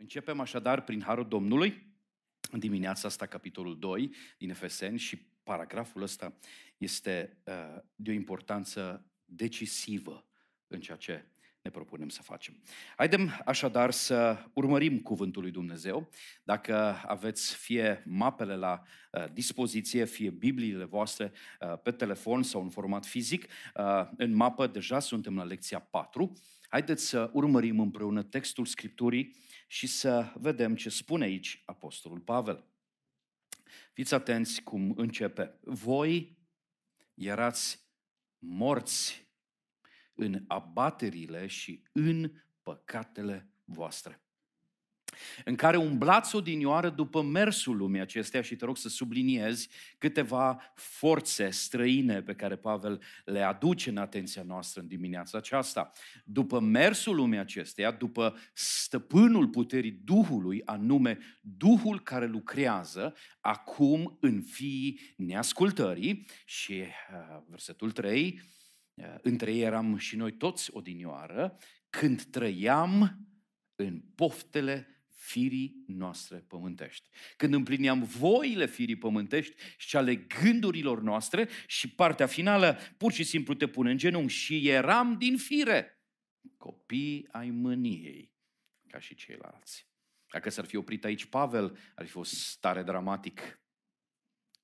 Începem așadar prin Harul Domnului în dimineața asta capitolul 2 din Efeseni și paragraful ăsta este de o importanță decisivă în ceea ce ne propunem să facem. Haidem așadar să urmărim Cuvântul lui Dumnezeu. Dacă aveți fie mapele la dispoziție, fie Bibliile voastre pe telefon sau în format fizic, în mapă deja suntem la lecția 4. Haideți să urmărim împreună textul Scripturii și să vedem ce spune aici Apostolul Pavel. Fiți atenți cum începe. Voi erați morți în abaterile și în păcatele voastre, în care umblați odinioară după mersul lumii acesteia. Și te rog să subliniezi câteva forțe străine pe care Pavel le aduce în atenția noastră în dimineața aceasta. După mersul lumii acesteia, după stăpânul puterii Duhului, anume Duhul care lucrează acum în fiii neascultării. Și versetul 3, între ei eram și noi toți odinioară, când trăiam în poftele firii noastre pământești. Când împlineam voile firii pământești și ale gândurilor noastre. Și partea finală, pur și simplu te pune în genunchi. Și eram din fire copii ai mâniei, ca și ceilalți. Dacă s-ar fi oprit aici Pavel, ar fi fost tare dramatic.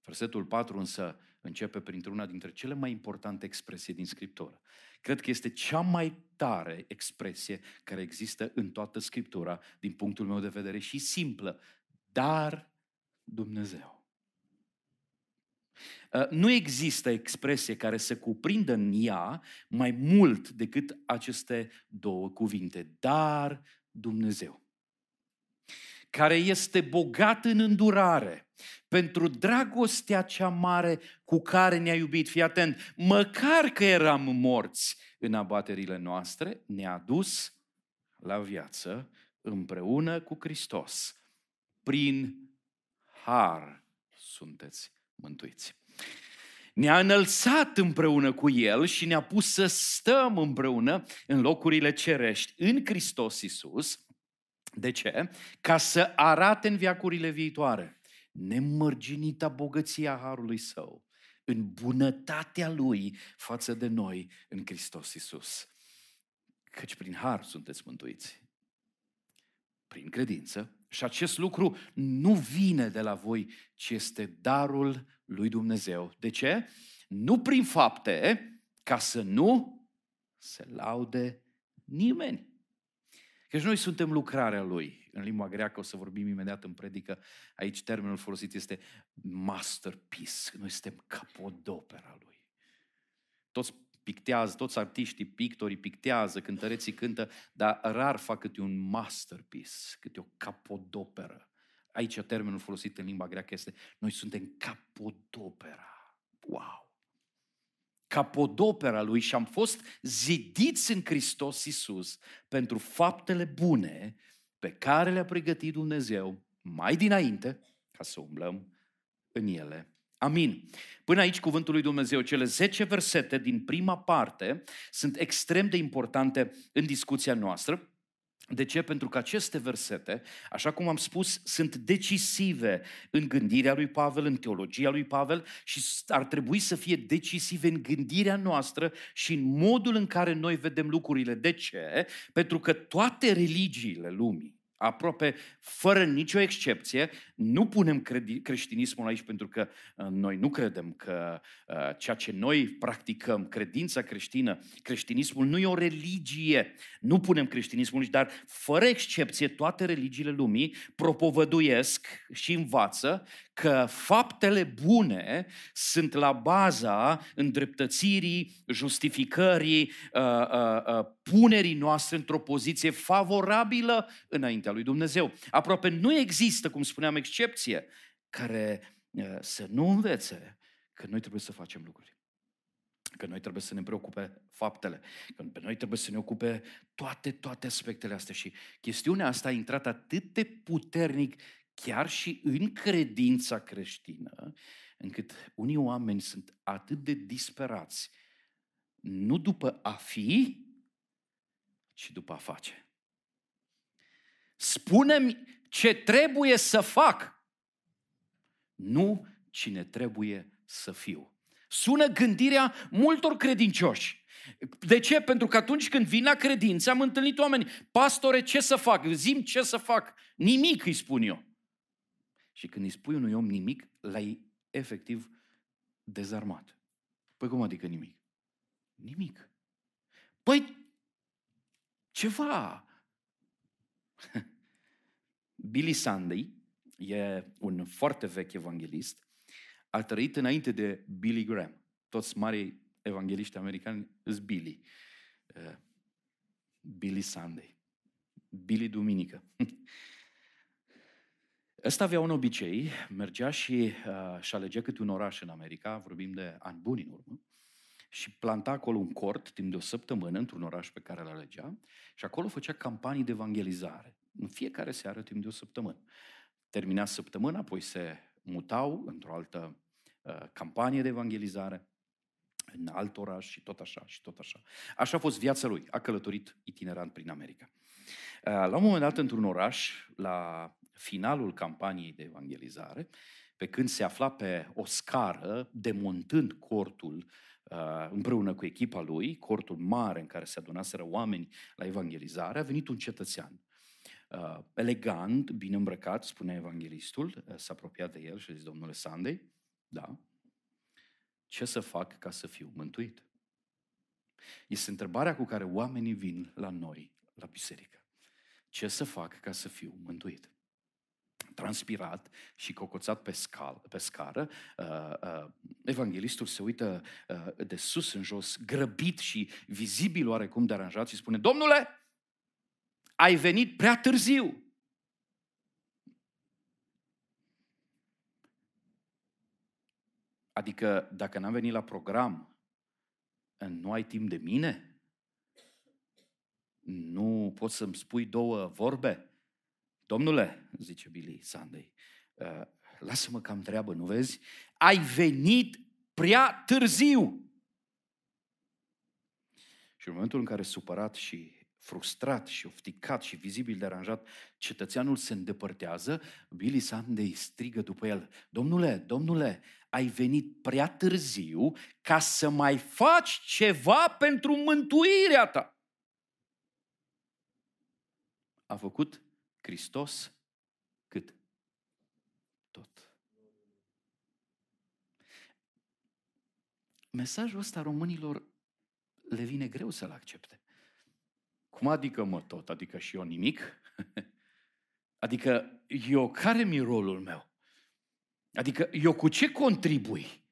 Versetul 4 însă începe printr-una dintre cele mai importante expresii din Scriptură. Cred că este cea mai tare expresie care există în toată Scriptura, din punctul meu de vedere, și simplă. Dar Dumnezeu. Nu există expresie care să cuprindă în ea mai mult decât aceste două cuvinte. Dar Dumnezeu, care este bogat în îndurare, pentru dragostea cea mare cu care ne-a iubit. Fii atent, măcar că eram morți în abaterile noastre, ne-a adus la viață împreună cu Hristos. Prin har sunteți mântuiți. Ne-a înălțat împreună cu El și ne-a pus să stăm împreună în locurile cerești în Hristos Iisus. De ce? Ca să arate în veacurile viitoare nemărginita bogăția harului Său, în bunătatea Lui față de noi în Hristos Iisus. Căci prin har sunteți mântuiți, prin credință. Și acest lucru nu vine de la voi, ci este darul lui Dumnezeu. De ce? Nu prin fapte, ca să nu se laude nimeni. Căci noi suntem lucrarea Lui. În limba greacă, o să vorbim imediat în predică, aici termenul folosit este masterpiece. Noi suntem capodopera Lui. Toți pictează, toți artiștii, pictorii pictează, cântăreții cântă, dar rar fac câte un masterpiece, câte o capodoperă. Aici termenul folosit în limba greacă este noi suntem capodopera. Wow! Capodopera Lui și am fost zidiți în Hristos Iisus pentru faptele bune pe care le-a pregătit Dumnezeu mai dinainte ca să umblăm în ele. Amin. Până aici cuvântul lui Dumnezeu. Cele 10 versete din prima parte sunt extrem de importante în discuția noastră. De ce? Pentru că aceste versete, așa cum am spus, sunt decisive în gândirea lui Pavel, în teologia lui Pavel și ar trebui să fie decisive în gândirea noastră și în modul în care noi vedem lucrurile. De ce? Pentru că toate religiile lumii, aproape fără nicio excepție, nu punem creștinismul aici pentru că noi nu credem că ceea ce noi practicăm, credința creștină, creștinismul nu e o religie, nu punem creștinismul nici, dar fără excepție toate religiile lumii propovăduiesc și învață că faptele bune sunt la baza îndreptățirii, justificării, punerii noastre într-o poziție favorabilă înaintea lui Dumnezeu. Aproape nu există, cum spuneam, excepție care să nu învețe că noi trebuie să facem lucruri, că noi trebuie să ne preocupe faptele, că noi trebuie să ne ocupe toate aspectele astea. Și chestiunea asta a intrat atât de puternic chiar și în credința creștină, încât unii oameni sunt atât de disperați, nu după a fi, ci după a face. spune-mi ce trebuie să fac, nu cine trebuie să fiu. Sună gândirea multor credincioși. De ce? Pentru că atunci când vin la credință, am întâlnit oameni. Pastore, ce să fac? Zi-mi ce să fac. Nimic îi spun eu. Și când îi spui unui om nimic, l-ai efectiv dezarmat. Păi cum adică nimic? Nimic. Păi, ceva. Billy Sunday e un foarte vechi evanghelist. A trăit înainte de Billy Graham. Toți marii evangeliști americani sunt Billy. Billy Sunday. Billy Duminică. Ăsta avea un obicei, mergea și alegea câte un oraș în America, vorbim de ani buni în urmă, și planta acolo un cort timp de o săptămână într-un oraș pe care îl alegea și acolo făcea campanii de evangelizare. În fiecare seară timp de o săptămână. Termina săptămâna, apoi se mutau într-o altă campanie de evangelizare, în alt oraș și tot așa, și tot așa. Așa a fost viața lui, a călătorit itinerant prin America. La un moment dat, într-un oraș, la finalul campaniei de evangelizare, pe când se afla pe o scară, demontând cortul împreună cu echipa lui, cortul mare în care se adunaseră oameni la evangelizare, a venit un cetățean. Elegant, bine îmbrăcat, spune evanghelistul, s-a apropiat de el și a zis, domnule Sunday, da, ce să fac ca să fiu mântuit? Este întrebarea cu care oamenii vin la noi, la biserică. Ce să fac ca să fiu mântuit? Transpirat și cocoțat pe scară, evanghelistul se uită de sus în jos, grăbit și vizibil oarecum deranjat și spune, domnule, ai venit prea târziu. Adică, dacă n-am venit la program, nu ai timp de mine? Nu poți să-mi spui două vorbe? Domnule, zice Billy Sunday, lasă-mă că am treabă, nu vezi? Ai venit prea târziu. Și în momentul în care supărat și frustrat și ofticat și vizibil deranjat, cetățeanul se îndepărtează, Billy Sunday strigă după el, domnule, domnule, ai venit prea târziu ca să mai faci ceva pentru mântuirea ta. A făcut Hristos cât? Tot. Mesajul ăsta românilor le vine greu să-l accepte. Cum adică mă tot? Adică și eu nimic? Adică eu care-mi rolul meu? Adică eu cu ce contribui?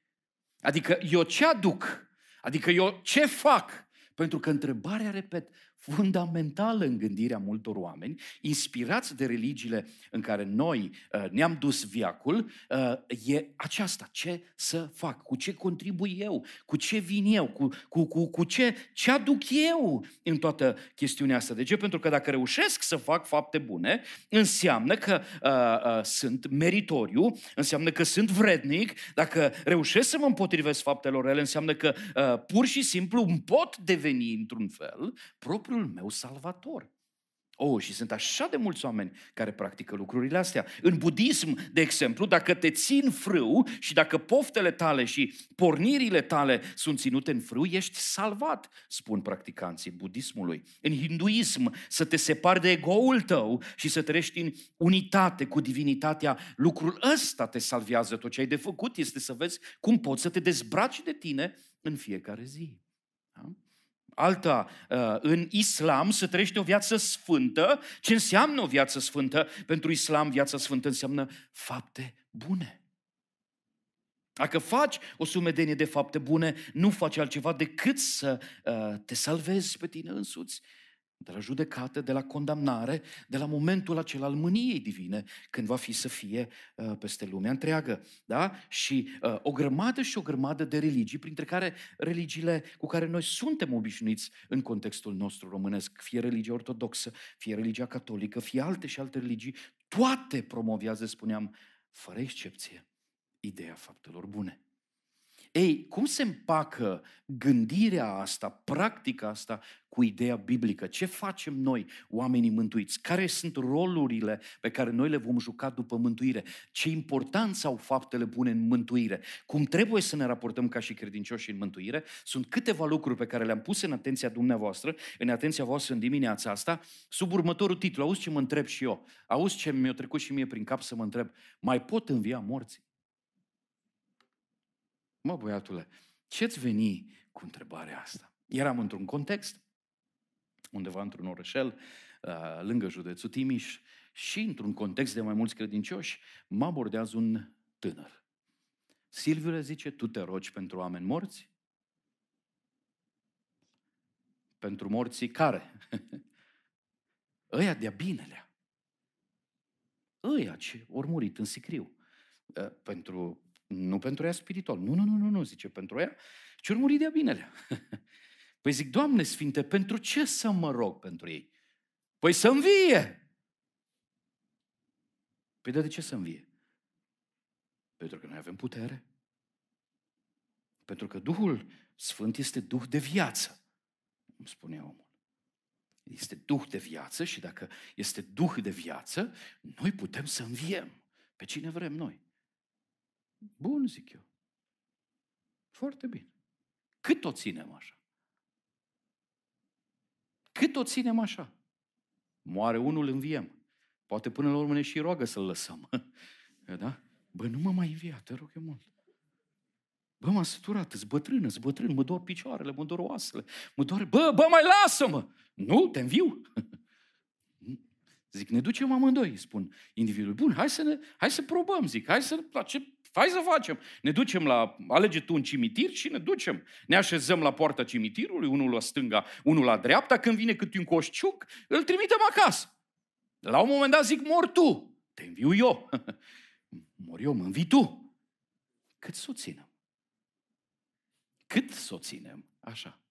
Adică eu ce aduc? Adică eu ce fac? Pentru că întrebarea, repet, fundamentală în gândirea multor oameni, inspirați de religiile în care noi ne-am dus viacul, e aceasta. Ce să fac? Cu ce contribui eu? Cu ce vin eu? Cu ce aduc eu în toată chestiunea asta? De ce? Pentru că dacă reușesc să fac fapte bune, înseamnă că sunt meritoriu, înseamnă că sunt vrednic, dacă reușesc să mă împotrivesc faptelor ele, înseamnă că pur și simplu îmi pot deveni într-un fel propriu meu salvator. Oh, și sunt așa de mulți oameni care practică lucrurile astea. În budism, de exemplu, dacă te țin frâu și dacă poftele tale și pornirile tale sunt ținute în frâu, ești salvat, spun practicanții budismului. În hinduism, să te separi de egoul tău și să trăiești în unitate cu divinitatea, lucrul ăsta te salvează. Tot ce ai de făcut este să vezi cum poți să te dezbraci de tine în fiecare zi. Da? Alta, în islam se trăiește o viață sfântă. Ce înseamnă o viață sfântă? Pentru islam, viața sfântă înseamnă fapte bune. Dacă faci o sumedenie de fapte bune, nu faci altceva decât să te salvezi pe tine însuți de la judecată, de la condamnare, de la momentul acela al mâniei divine, când va fi să fie peste lumea întreagă. Da? Și o grămadă de religii, printre care religiile cu care noi suntem obișnuiți în contextul nostru românesc, fie religia ortodoxă, fie religia catolică, fie alte și alte religii, toate promovează, spuneam, fără excepție, ideea faptelor bune. Ei, cum se împacă gândirea asta, practica asta cu ideea biblică? Ce facem noi, oamenii mântuiți? Care sunt rolurile pe care noi le vom juca după mântuire? Ce importanță au faptele bune în mântuire? Cum trebuie să ne raportăm ca și credincioși în mântuire? Sunt câteva lucruri pe care le-am pus în atenția dumneavoastră, în dimineața asta, sub următorul titlu. Auzi ce mă întreb și eu. Auzi ce mi-a trecut și mie prin cap să mă întreb. Mai pot învia morții? Mă, băiatule, ce-ți veni cu întrebarea asta? Eram într-un context, undeva într-un orășel, lângă județul Timiș, și într-un context de mai mulți credincioși, mă abordează un tânăr. Silviu, le zice, tu te rogi pentru oameni morți? Pentru morții care? Ăia de-a binelea. Ăia ce ori murit în sicriu. Pentru... Nu pentru ea spiritual. Nu, zice, pentru ea ce-or muri de-a binelea. Păi zic, Doamne Sfinte, pentru ce să mă rog pentru ei? Păi să învie! Păi de ce să învie? Pentru că noi avem putere. Pentru că Duhul Sfânt este Duh de viață, îmi spune omul. Este Duh de viață și dacă este Duh de viață, noi putem să înviem pe cine vrem noi. Bun, zic eu. Foarte bine. Cât o ținem așa? Cât o ținem așa? Moare unul, înviem. Poate până la urmă ne și roagă să-l lăsăm. Da? Bă, nu mă mai învia, te rog eu mult. Bă, m-am săturat, îți bătrân, mă dor picioarele, mă dor oasele, mă dor... Bă, mai lasă-mă! Nu, te înviu! Zic, ne ducem amândoi, spun individul. Bun, hai să probăm, zic, hai să facem. Ne ducem la, alege tu un cimitir și ne ducem. Ne așezăm la poarta cimitirului, unul la stânga, unul la dreapta, când vine câte un coșciuc, îl trimitem acasă. La un moment dat zic, mor tu, te înviu eu. Mor eu, mă învii tu. Cât s-o ținem? Cât s-o ținem? Așa.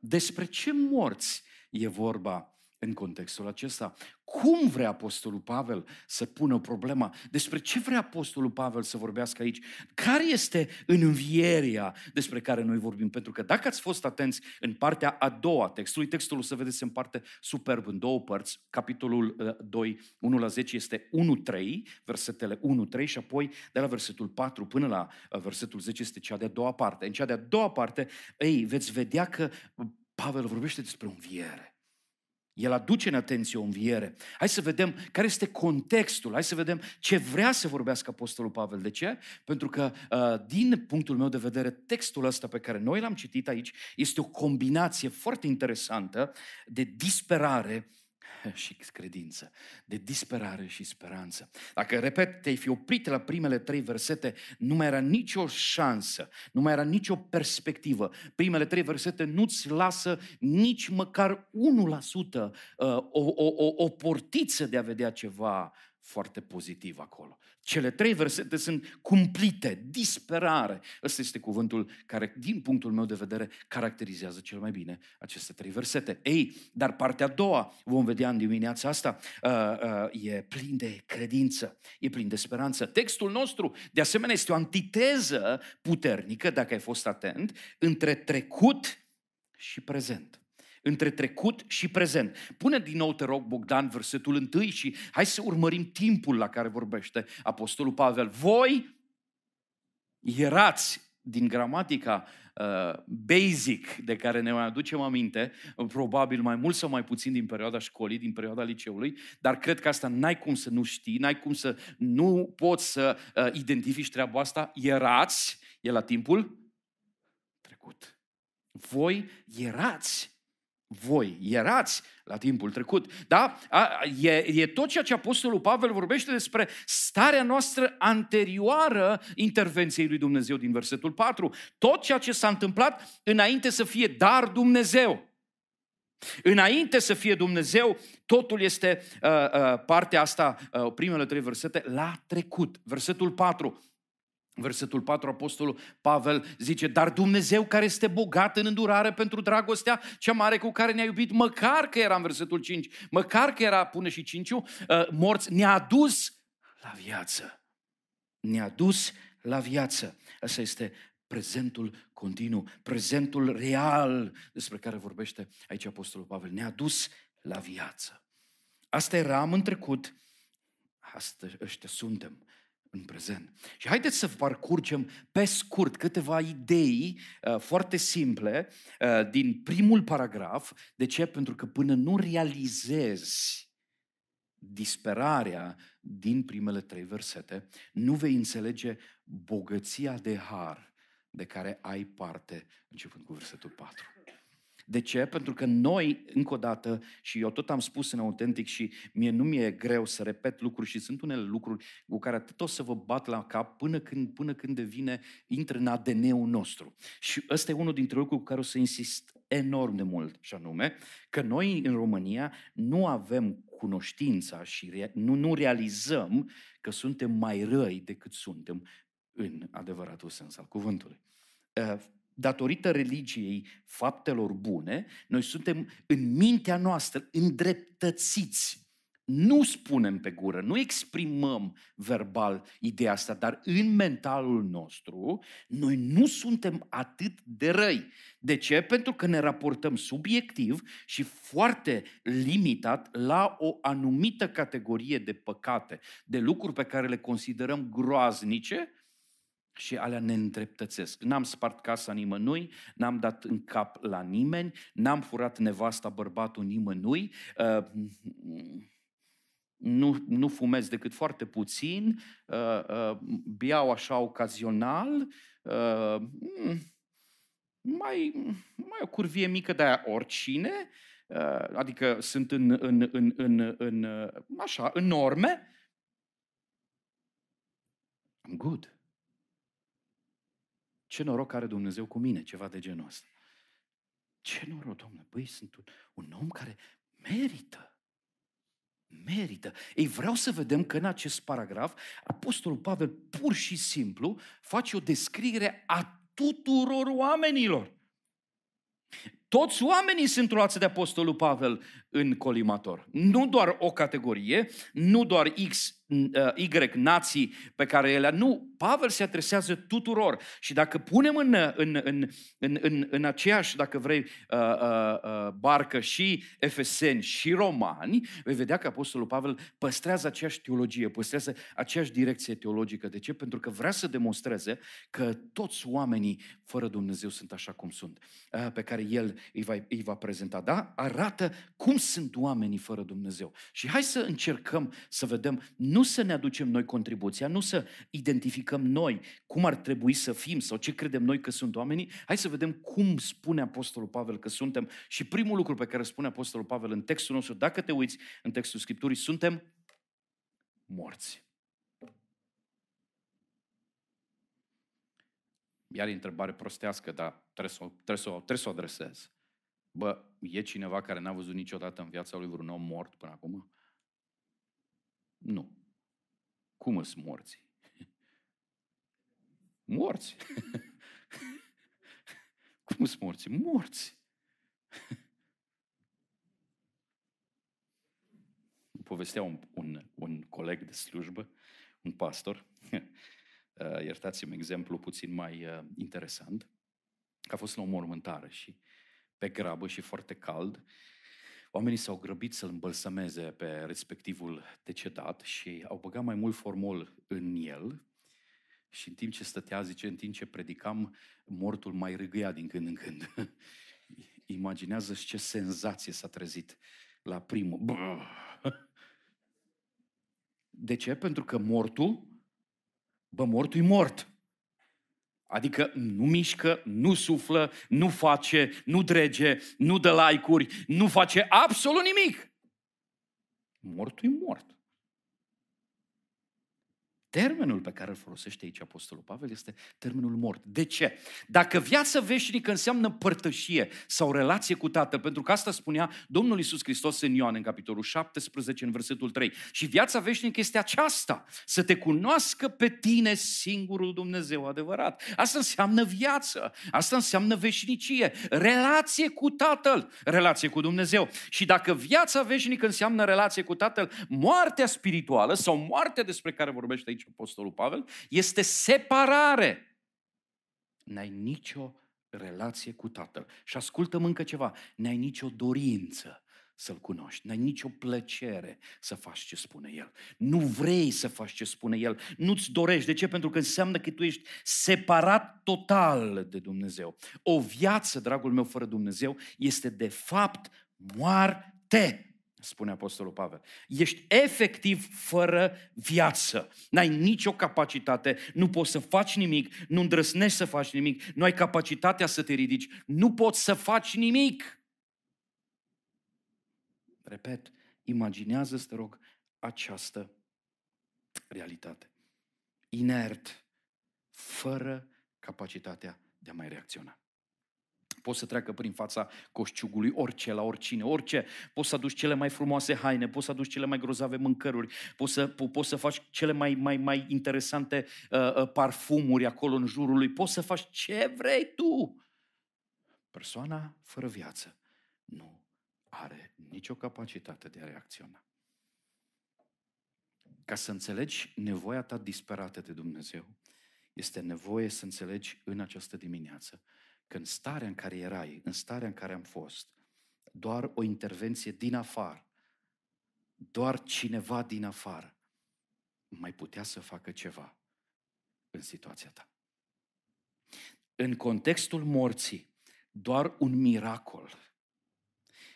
Despre ce morți e vorba în contextul acesta? Cum vrea Apostolul Pavel să pună problema? Despre ce vrea Apostolul Pavel să vorbească aici? Care este învierea despre care noi vorbim? Pentru că dacă ați fost atenți în partea a doua textului, textul se vede, se împarte superb în două părți. Capitolul 2, 1-10 este 1-3, versetele 1-3 și apoi de la versetul 4 până la versetul 10 este cea de-a doua parte. În cea de-a doua parte, veți vedea că Pavel vorbește despre înviere. El aduce în atenție o înviere. Hai să vedem care este contextul, hai să vedem ce vrea să vorbească Apostolul Pavel. De ce? Pentru că, din punctul meu de vedere, textul ăsta pe care noi l-am citit aici este o combinație foarte interesantă de disperare și credință, de disperare și speranță. Dacă, repet, te-ai fi oprit la primele trei versete, nu mai era nicio șansă, nu mai era nicio perspectivă. Primele trei versete nu-ți lasă nici măcar 1% o portiță de a vedea ceva foarte pozitiv acolo. Cele trei versete sunt cumplite, disperare. Ăsta este cuvântul care, din punctul meu de vedere, caracterizează cel mai bine aceste trei versete. Ei, dar partea a doua, vom vedea în dimineața asta, e plin de credință, e plin de speranță. Textul nostru, de asemenea, este o antiteză puternică, dacă ai fost atent, între trecut și prezent. Între trecut și prezent. Pune din nou, te rog, Bogdan, versetul 1 și hai să urmărim timpul la care vorbește Apostolul Pavel. Voi erați, din gramatica basic de care ne mai aducem aminte, probabil mai mult sau mai puțin din perioada școlii, din perioada liceului, dar cred că asta n-ai cum să nu știi, n-ai cum să nu poți să identifici treaba asta. Erați, e la timpul trecut. Voi erați la timpul trecut. Da? E tot ceea ce Apostolul Pavel vorbește despre starea noastră anterioară intervenției lui Dumnezeu din versetul 4. Tot ceea ce s-a întâmplat înainte să fie dar Dumnezeu. Înainte să fie Dumnezeu, totul este partea asta, primele trei versete, la trecut. Versetul 4. Versetul 4, Apostolul Pavel zice, dar Dumnezeu care este bogat în îndurare pentru dragostea cea mare cu care ne-a iubit, măcar că era în versetul 5, măcar că era, pune și 5-ul, morți, ne-a dus la viață. Ne-a dus la viață. Asta este prezentul continuu, prezentul real despre care vorbește aici Apostolul Pavel. Ne-a dus la viață. Asta eram în trecut, ăștia suntem în prezent. Și haideți să parcurgem pe scurt câteva idei foarte simple din primul paragraf. De ce? Pentru că până nu realizezi disperarea din primele trei versete, nu vei înțelege bogăția de har de care ai parte începând cu versetul 4. De ce? Pentru că noi, încă o dată, și eu tot am spus în Autentic și mie nu mi-e greu să repet lucruri și sunt unele lucruri cu care tot o să vă bat la cap până când devine, intră în ADN-ul nostru. Și ăsta e unul dintre lucruri cu care o să insist enorm de mult, și anume că noi în România nu avem cunoștința și nu realizăm că suntem mai răi decât suntem în adevăratul sens al cuvântului. Datorită religiei faptelor bune, noi suntem în mintea noastră îndreptățiți. Nu spunem pe gură, nu exprimăm verbal ideea asta, dar în mentalul nostru noi nu suntem atât de răi. De ce? Pentru că ne raportăm subiectiv și foarte limitat la o anumită categorie de păcate, de lucruri pe care le considerăm groaznice, și alea ne îndreptățesc. N-am spart casa nimănui, n-am dat în cap la nimeni, n-am furat nevasta, bărbatul nimănui, nu fumez decât foarte puțin, beau așa ocazional, mai o curvie mică de aia oricine, adică sunt în norme. I'm good. Ce noroc are Dumnezeu cu mine, ceva de genul ăsta. Ce noroc, Doamne, băi, sunt un om care merită. Ei, vreau să vedem că în acest paragraf, Apostolul Pavel pur și simplu face o descriere a tuturor oamenilor. Toți oamenii sunt luați de Apostolul Pavel în colimator. Nu doar o categorie, nu doar X, Y nații pe care ele... Nu, Pavel se adresează tuturor. Și dacă punem în aceeași, dacă vrei, barcă și efeseni și romani, vei vedea că Apostolul Pavel păstrează aceeași teologie, păstrează aceeași direcție teologică. De ce? Pentru că vrea să demonstreze că toți oamenii fără Dumnezeu sunt așa cum sunt, pe care el îi va prezenta. Da? Arată cum sunt oamenii fără Dumnezeu. Și hai să încercăm să vedem, nu să ne aducem noi contribuția, nu să identificăm noi cum ar trebui să fim sau ce credem noi că sunt oamenii. Hai să vedem cum spune Apostolul Pavel că suntem. Și primul lucru pe care spune Apostolul Pavel în textul nostru, dacă te uiți în textul Scripturii, suntem morți. Iar e întrebare prostească, dar trebuie să o adresez. Bă, e cineva care n-a văzut niciodată în viața lui vreun om mort până acum? Nu. Cum îs morți? Morți. Cum îs morți? Morți. Povestea un coleg de slujbă, un pastor, iertați-mi exemplu puțin mai interesant, că a fost la o mormântare și pe grabă și foarte cald, oamenii s-au grăbit să-l îmbălsămeze pe respectivul decedat și au băgat mai mult formol în el și în timp ce stătea, zice, în timp ce predicam, mortul mai râgâia din când în când. Imaginează-ți ce senzație s-a trezit la primul. Brr! De ce? Pentru că mortul e mort. Adică nu mișcă, nu suflă, nu face, nu drege, nu dă like-uri, nu face absolut nimic. Mortul e mort. Termenul pe care îl folosește aici Apostolul Pavel este termenul mort. De ce? Dacă viața veșnică înseamnă părtășie sau relație cu Tatăl, pentru că asta spunea Domnul Iisus Hristos în Ioan, în capitolul 17, în versetul 3. Și viața veșnică este aceasta, să te cunoască pe tine singurul Dumnezeu adevărat. Asta înseamnă viață, asta înseamnă veșnicie, relație cu Tatăl, relație cu Dumnezeu. Și dacă viața veșnică înseamnă relație cu Tatăl, moartea spirituală sau moartea despre care vorbește aici Apostolul Pavel, este separare. n-ai nicio relație cu Tatăl. Și ascultă-mă încă ceva, n-ai nicio dorință să-L cunoști, n-ai nicio plăcere să faci ce spune El. Nu vrei să faci ce spune El, nu-ți dorești. De ce? Pentru că înseamnă că tu ești separat total de Dumnezeu. O viață, dragul meu, fără Dumnezeu este de fapt moarte, spune Apostolul Pavel. Ești efectiv fără viață. N-ai nicio capacitate, nu poți să faci nimic, nu îndrăsnești să faci nimic, nu ai capacitatea să te ridici, nu poți să faci nimic. Repet, imaginează-ți, te rog, această realitate. Inert, fără capacitatea de a mai reacționa. Poți să treacă prin fața coșciugului orice, la oricine, orice. Poți să aduci cele mai frumoase haine, poți să aduci cele mai grozave mâncăruri, poți să faci cele mai interesante parfumuri acolo în jurul lui, poți să faci ce vrei tu. Persoana fără viață nu are nicio capacitate de a reacționa. Ca să înțelegi nevoia ta disperată de Dumnezeu, este nevoie să înțelegi în această dimineață că în starea în care erai, în starea în care am fost, doar o intervenție din afară, doar cineva din afară mai putea să facă ceva în situația ta. În contextul morții, doar un miracol.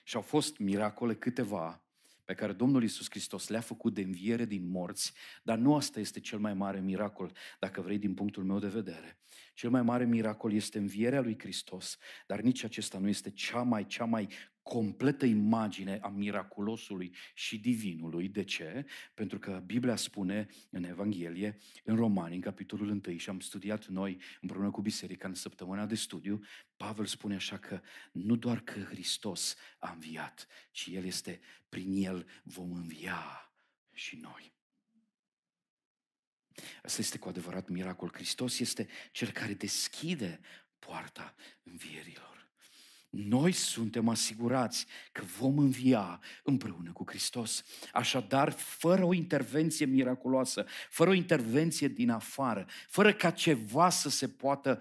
Și au fost miracole câteva pe care Domnul Iisus Hristos le-a făcut de înviere din morți, dar nu asta este cel mai mare miracol, dacă vrei, din punctul meu de vedere. Cel mai mare miracol este învierea lui Hristos, dar nici acesta nu este cea mai completă imagine a miraculosului și divinului. De ce? Pentru că Biblia spune în Evanghelie, în Romani, în capitolul 1, și am studiat noi împreună cu biserica în săptămâna de studiu, Pavel spune așa că nu doar că Hristos a înviat, ci El este, prin El vom învia și noi. Asta este cu adevărat miracol. Hristos este Cel care deschide poarta învierilor. Noi suntem asigurați că vom învia împreună cu Hristos. Așadar, fără o intervenție miraculoasă, fără o intervenție din afară, fără ca ceva să se poată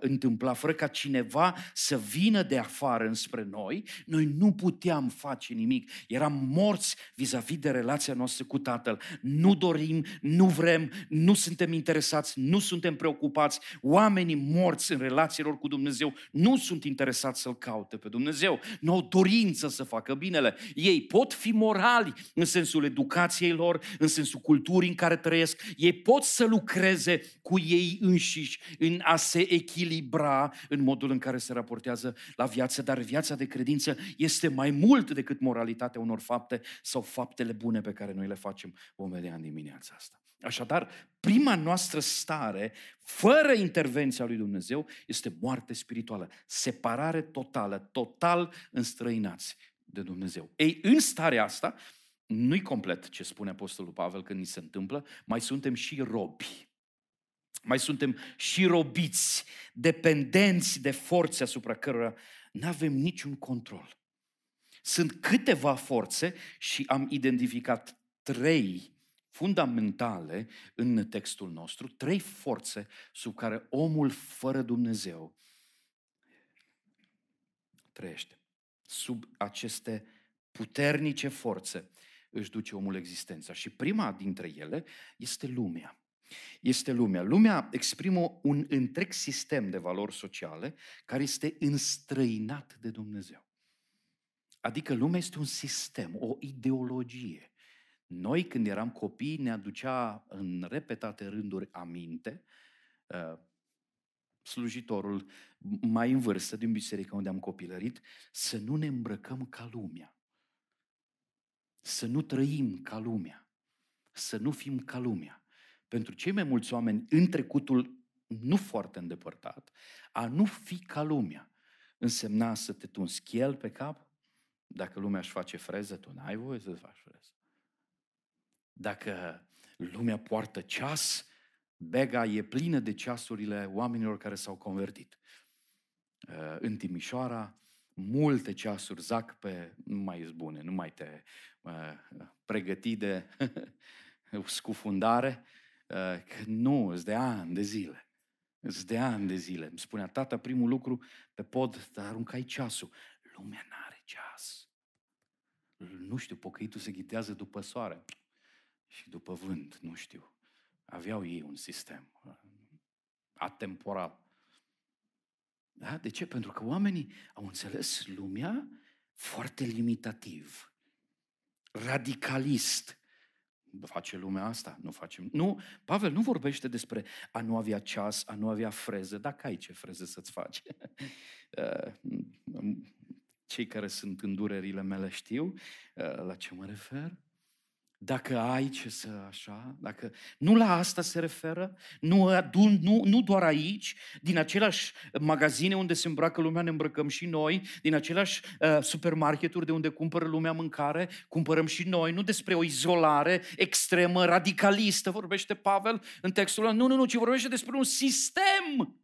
întâmpla, fără ca cineva să vină de afară înspre noi, noi nu puteam face nimic. Eram morți vis-a-vis de relația noastră cu Tatăl. Nu dorim, nu vrem, nu suntem interesați, nu suntem preocupați. Oamenii morți în relația lor cu Dumnezeu nu sunt interesați să-L caute pe Dumnezeu, nu au dorință să facă binele. Ei pot fi morali în sensul educației lor, în sensul culturii în care trăiesc, ei pot să lucreze cu ei înșiși în a se echilibra în modul în care se raportează la viață, dar viața de credință este mai mult decât moralitatea unor fapte sau faptele bune pe care noi le facem. Vom vedea în dimineața asta. Așadar, prima noastră stare, fără intervenția lui Dumnezeu, este moarte spirituală, separare totală, total înstrăinați de Dumnezeu. Ei, în starea asta, nu-i complet ce spune Apostolul Pavel când ni se întâmplă, mai suntem și robi. Mai suntem și robiți, dependenți de forțe asupra cărora n-avem niciun control. Sunt câteva forțe și am identificat trei fundamentale în textul nostru, trei forțe sub care omul fără Dumnezeu trăiește. Sub aceste puternice forțe își duce omul existența și prima dintre ele este lumea. Este lumea. Lumea exprimă un întreg sistem de valori sociale care este înstrăinat de Dumnezeu. Adică lumea este un sistem, o ideologie. Noi, când eram copii, ne aducea în repetate rânduri aminte slujitorul mai în vârstă din biserica unde am copilărit, să nu ne îmbrăcăm ca lumea, să nu trăim ca lumea, să nu fim ca lumea. Pentru cei mai mulți oameni în trecutul nu foarte îndepărtat, a nu fi ca lumea însemna să te tunzi chel pe cap. Dacă lumea își face freză, tu n-ai voie să-ți faci freză. Dacă lumea poartă ceas, bega e plină de ceasurile oamenilor care s-au convertit. În Timișoara, multe ceasuri zac pe nu mai ești bune, nu mai te pregăti de scufundare, că nu, îți de ani, de zile. Îți de ani de zile. Îmi spunea tata primul lucru pe pod, dar aruncai ceasul. Lumea n-are ceas. Nu știu, pocăitul se ghidează după soare și după vânt, nu știu. Aveau ei un sistem atemporal. Da? De ce? Pentru că oamenii au înțeles lumea foarte limitativ, radicalist. Face lumea asta, nu facem. Nu, Pavel nu vorbește despre a nu avea ceas, a nu avea freză, dacă ai ce freză să-ți faci. Cei care sunt în durerile mele știu la ce mă refer. Dacă ai ce să așa, dacă nu la asta se referă, nu doar aici, din aceleași magazine unde se îmbracă lumea, ne îmbrăcăm și noi, din aceleași supermarketuri de unde cumpără lumea mâncare, cumpărăm și noi, nu despre o izolare extremă, radicalistă, vorbește Pavel în textul ăla, nu, ci vorbește despre un sistem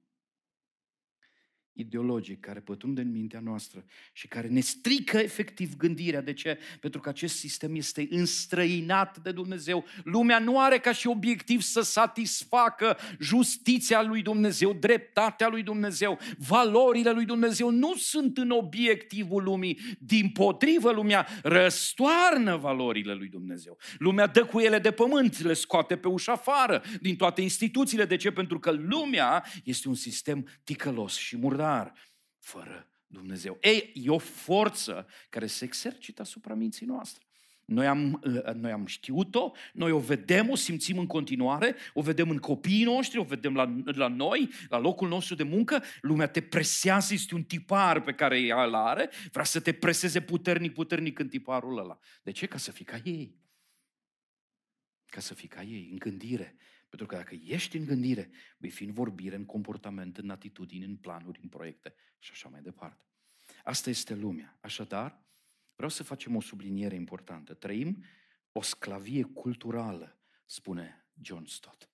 ideologic care pătrunde în mintea noastră și care ne strică efectiv gândirea. De ce? Pentru că acest sistem este înstrăinat de Dumnezeu. Lumea nu are ca și obiectiv să satisfacă justiția lui Dumnezeu, dreptatea lui Dumnezeu, valorile lui Dumnezeu nu sunt în obiectivul lumii. Dimpotrivă, lumea răstoarnă valorile lui Dumnezeu. Lumea dă cu ele de pământ, le scoate pe ușa afară din toate instituțiile. De ce? Pentru că lumea este un sistem ticălos și murdar, fără Dumnezeu. Ei, e o forță care se exercită asupra minții noastre. Noi am știut-o, noi o vedem, o simțim în continuare, o vedem în copiii noștri, o vedem la noi, la locul nostru de muncă. Lumea te presează, este un tipar pe care ea îl are, vrea să te preseze puternic în tiparul ăla. De ce? Ca să fii ca ei. Ca să fii ca ei, în gândire. Pentru că dacă ești în gândire, vei fi în vorbire, în comportament, în atitudini, în planuri, în proiecte și așa mai departe. Asta este lumea. Așadar, vreau să facem o subliniere importantă. Trăim o sclavie culturală, spune John Stott.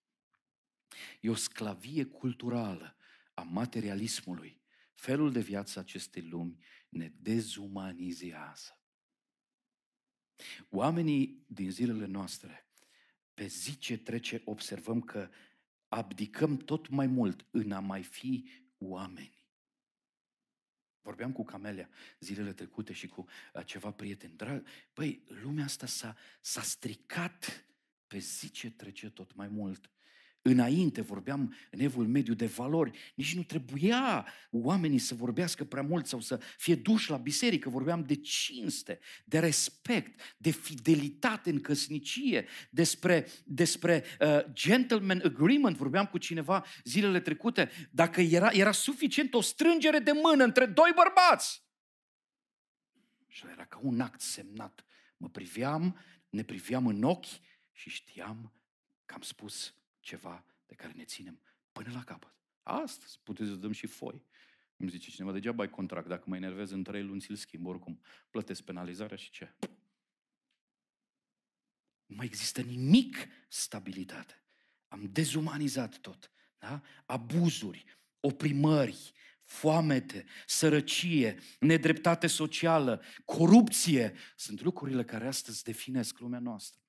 E o sclavie culturală a materialismului. Felul de viață acestei lumi ne dezumanizează. Oamenii din zilele noastre, pe zi ce trece, observăm că abdicăm tot mai mult în a mai fi oameni. Vorbeam cu Camelia zilele trecute și cu ceva prieteni. Păi, lumea asta s-a stricat pe zi ce trece tot mai mult. Înainte vorbeam în evul mediu de valori, nici nu trebuia oamenii să vorbească prea mult sau să fie duși la biserică, vorbeam de cinste, de respect, de fidelitate în căsnicie, despre gentleman agreement, vorbeam cu cineva zilele trecute, dacă era suficient o strângere de mână între doi bărbați. Și era ca un act semnat. Mă priveam, ne priveam în ochi și știam că am spus ceva de care ne ținem până la capăt. Astăzi puteți să dăm și foi. Îmi zice cineva, degeaba ai contract, dacă mă enervez în 3 luni, ți-l schimb, oricum plătesc penalizarea și ce? Nu mai există nimic stabilitate. Am dezumanizat tot. Da? Abuzuri, oprimări, foamete, sărăcie, nedreptate socială, corupție, sunt lucrurile care astăzi definesc lumea noastră.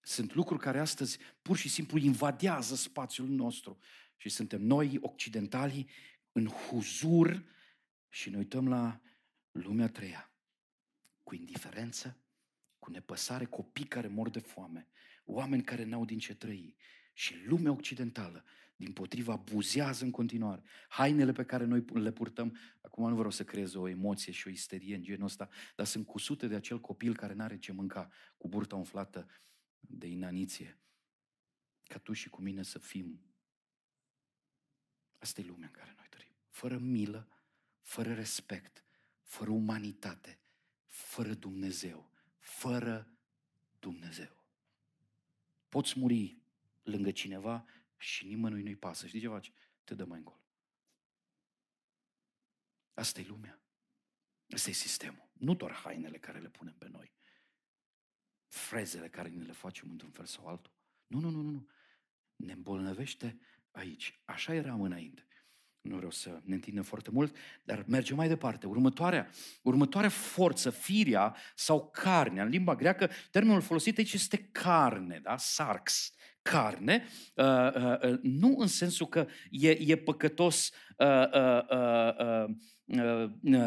Sunt lucruri care astăzi pur și simplu invadează spațiul nostru și suntem noi, occidentalii, în huzur și ne uităm la lumea a treia cu indiferență, cu nepăsare, copii care mor de foame, oameni care n-au din ce trăi și lumea occidentală, dimpotrivă, abuzează în continuare. Hainele pe care noi le purtăm, acum nu vreau să creez o emoție și o isterie în genul ăsta, dar sunt cu sute de acel copil care n-are ce mânca, cu burta umflată de inaniție, ca tu și cu mine să fim. Asta e lumea în care noi trăim. Fără milă, fără respect, fără umanitate, fără Dumnezeu, fără Dumnezeu. Poți muri lângă cineva și nimănui nu-i pasă. Știi ce faci? Te dă mai încolo. Asta e lumea. Asta e sistemul. Nu doar hainele care le punem pe noi, frezele care ne le facem într-un fel sau altul. Nu. Ne îmbolnăvește aici. Așa eram înainte. Nu vreau să ne întindem foarte mult, dar mergem mai departe. Următoarea forță, firea sau carnea. În limba greacă, termenul folosit aici este carne, da? Sarx. Carne, nu în sensul că e păcătos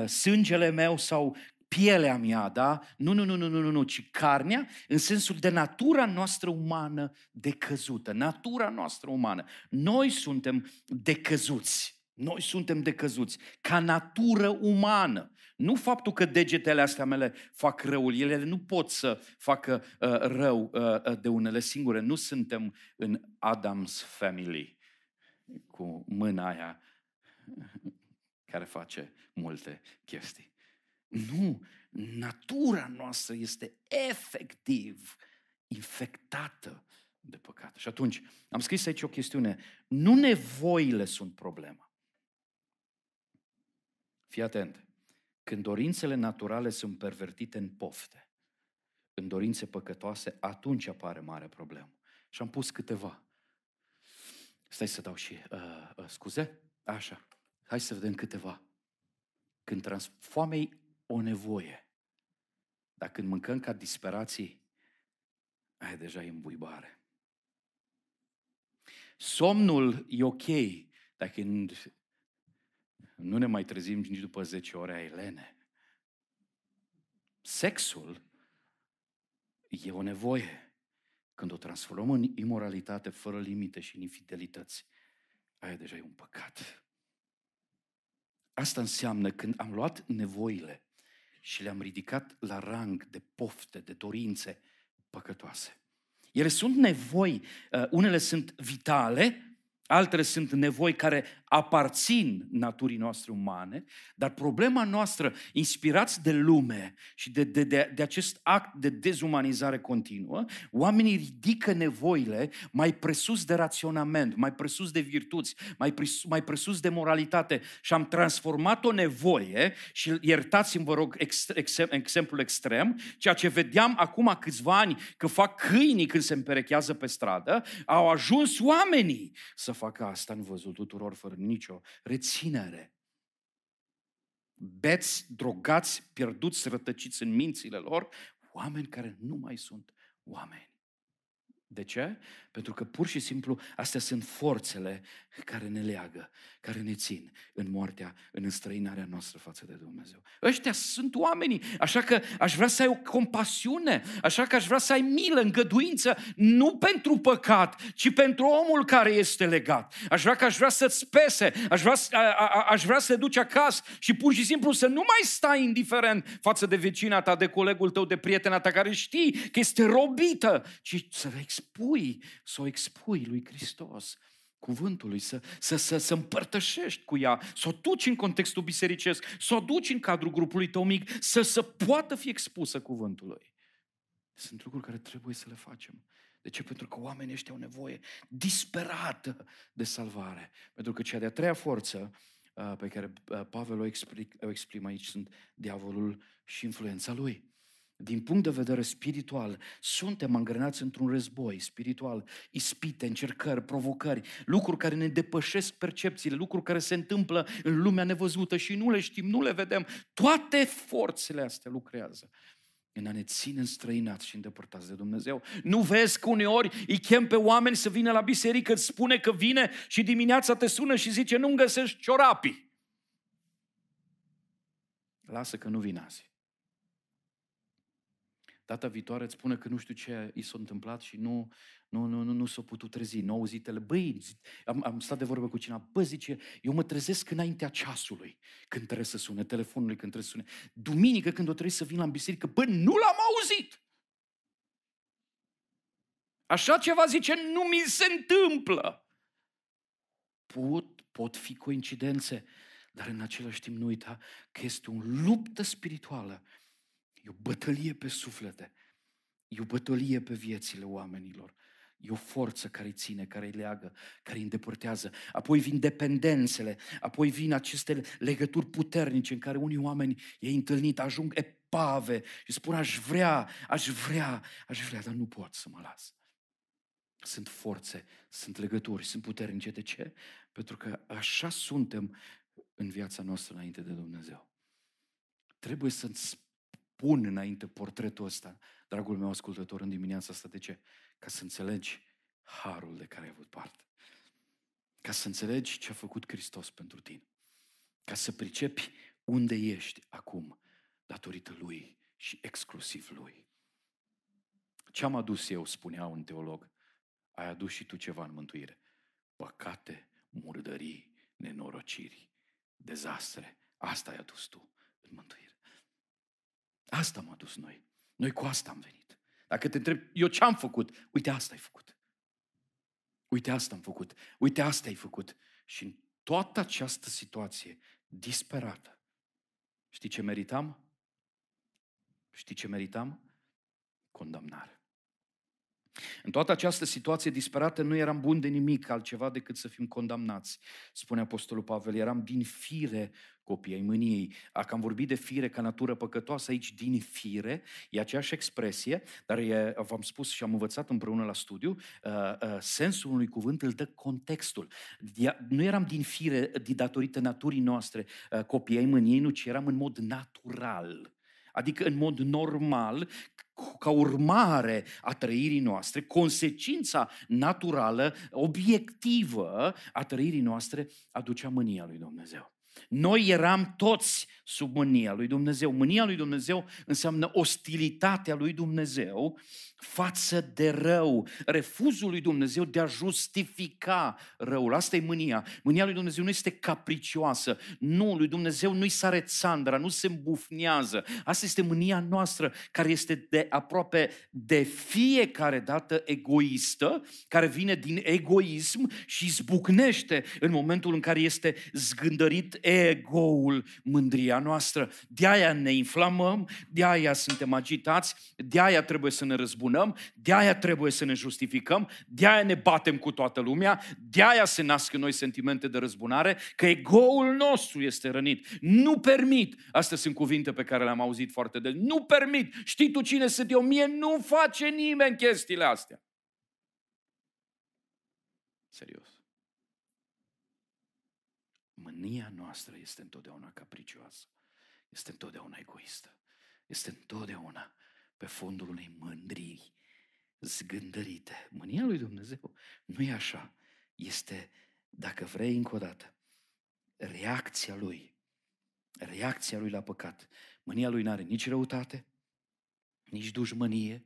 sângele meu sau pielea mea, da? Nu, ci carnea în sensul de natura noastră umană decăzută. Natura noastră umană. Noi suntem decăzuți. Noi suntem decăzuți ca natură umană. Nu faptul că degetele astea mele fac răul. Ele nu pot să facă rău de unele singure. Nu suntem în Adam's Family cu mâna aia care face multe chestii. Nu, natura noastră este efectiv infectată de păcat. Și atunci, am scris aici o chestiune. Nu nevoile sunt problema. Fii atent. Când dorințele naturale sunt pervertite în pofte, în dorințe păcătoase, atunci apare mare problemă. Și am pus câteva. Stai să dau și scuze. Așa. Hai să vedem câteva. Când foamei o nevoie. Dar când mâncăm ca disperații, aia deja e îmbuibare. Somnul e ok, dar când nu ne mai trezim nici după 10 ore, ai lene. Sexul e o nevoie. Când o transformăm în imoralitate fără limite și în infidelități, aia deja e un păcat. Asta înseamnă când am luat nevoile și le-am ridicat la rang de pofte, de dorințe păcătoase. Ele sunt nevoi, unele sunt vitale, altele sunt nevoi care aparțin naturii noastre umane, dar problema noastră, inspirați de lume și de acest act de dezumanizare continuă, oamenii ridică nevoile mai presus de raționament, mai presus de virtuți, mai presus de moralitate și am transformat o nevoie și iertați-mi, vă rog, exemplul extrem, ceea ce vedeam acum câțiva ani că fac câinii când se împerechează pe stradă, au ajuns oamenii să facă asta în văzul tuturor, fără nicio reținere. Beți, drogați, pierduți, rătăciți în mințile lor, oameni care nu mai sunt oameni. De ce? Pentru că pur și simplu astea sunt forțele care ne leagă, care ne țin în moartea, în înstrăinarea noastră față de Dumnezeu. Ăștia sunt oamenii, așa că aș vrea să ai o compasiune, așa că aș vrea să ai milă, îngăduință, nu pentru păcat, ci pentru omul care este legat. Aș vrea să-ți pese, aș vrea să te duci acasă și pur și simplu să nu mai stai indiferent față de vecina ta, de colegul tău, de prietena ta, care știi că este robită, ci să le expui lui Hristos, cuvântului, să împărtășești cu ea, să o duci în contextul bisericesc, să o duci în cadrul grupului tău mic, să poată fi expusă cuvântului. Sunt lucruri care trebuie să le facem. De ce? Pentru că oamenii ăștia au nevoie disperată de salvare. Pentru că cea de-a treia forță pe care Pavel o exprimă aici sunt diavolul și influența lui. Din punct de vedere spiritual, suntem angrenați într-un război spiritual, ispite, încercări, provocări, lucruri care ne depășesc percepțiile, lucruri care se întâmplă în lumea nevăzută și nu le știm, nu le vedem. Toate forțele astea lucrează în a ne ține înstrăinați și îndepărtați de Dumnezeu. Nu vezi că uneori îi chem pe oameni să vină la biserică, îți spune că vine și dimineața te sună și zice nu-mi găsești ciorapii. Lasă că nu vin azi. Data viitoare îți spune că nu știu ce i s-a întâmplat și nu s-a putut trezi. Nu auzi tele. Băi, am stat de vorbă cu cineva. Bă, zice, eu mă trezesc înaintea ceasului când trebuie să sune, telefonului când trebuie să sune. Duminică când o trebuie să vin la biserică, bă, nu l-am auzit! Așa ceva, zice, nu mi se întâmplă! Pot fi coincidențe, dar în același timp nu uita că este o luptă spirituală. E o bătălie pe suflete, e o bătălie pe viețile oamenilor, e o forță care îi ține, care îi leagă, care îi îndepărtează. Apoi vin dependențele, apoi vin aceste legături puternice în care unii oameni i-au întâlnit, ajung epave și spun aș vrea, dar nu pot să mă las. Sunt forțe, sunt legături, sunt puternice. De ce? Pentru că așa suntem în viața noastră înainte de Dumnezeu. Trebuie să-ți pun înainte portretul ăsta, dragul meu ascultător, în dimineața asta. De ce? Ca să înțelegi harul de care ai avut parte. Ca să înțelegi ce a făcut Hristos pentru tine. Ca să pricepi unde ești acum, datorită Lui și exclusiv Lui. Ce-am adus eu, spunea un teolog, ai adus și tu ceva în mântuire. Păcate, murdării, nenorociri, dezastre. Asta ai adus tu în mântuire. Asta am adus noi. Noi cu asta am venit. Dacă te întreb, eu ce-am făcut? Uite, asta ai făcut. Uite, asta am făcut. Uite, asta ai făcut. Și în toată această situație disperată, știi ce meritam? Știi ce meritam? Condamnare. În toată această situație disperată nu eram buni de nimic altceva decât să fim condamnați, spune Apostolul Pavel, eram din fire copii ai mâniei. Dacă am vorbit de fire ca natură păcătoasă, aici din fire e aceeași expresie, dar e, v-am spus și am învățat împreună la studiu, sensul unui cuvânt îl dă contextul. Nu eram din fire datorită naturii noastre copii ai mâniei, nu, ci eram în mod natural. Adică în mod normal, ca urmare a trăirii noastre, consecința naturală, obiectivă a trăirii noastre aducea mânia lui Dumnezeu. Noi eram toți sub mânia lui Dumnezeu. Mânia lui Dumnezeu înseamnă ostilitatea lui Dumnezeu față de rău, refuzul lui Dumnezeu de a justifica răul. Asta e mânia. Mânia lui Dumnezeu nu este capricioasă. Nu, lui Dumnezeu nu-i sare țandra, nu se îmbufnează. Asta este mânia noastră, care este de aproape de fiecare dată egoistă, care vine din egoism și izbucnește în momentul în care este zgândărit ego-ul, mândria noastră. De aia ne inflamăm, de aia suntem agitați, de aia trebuie să ne răzbunăm. De-aia trebuie să ne justificăm, de-aia ne batem cu toată lumea, de-aia se nasc în noi sentimente de răzbunare, că ego-ul nostru este rănit. Nu permit, astea sunt cuvinte pe care le-am auzit foarte des, nu permit, știi tu cine sunt eu, mie nu face nimeni chestiile astea. Serios. Mânia noastră este întotdeauna capricioasă, este întotdeauna egoistă, este întotdeauna pe fondul unei mândrii zgândărite. Mânia lui Dumnezeu nu e așa. Este, dacă vrei încă o dată, reacția lui. Reacția lui la păcat. Mânia lui n-are nici răutate, nici dușmănie,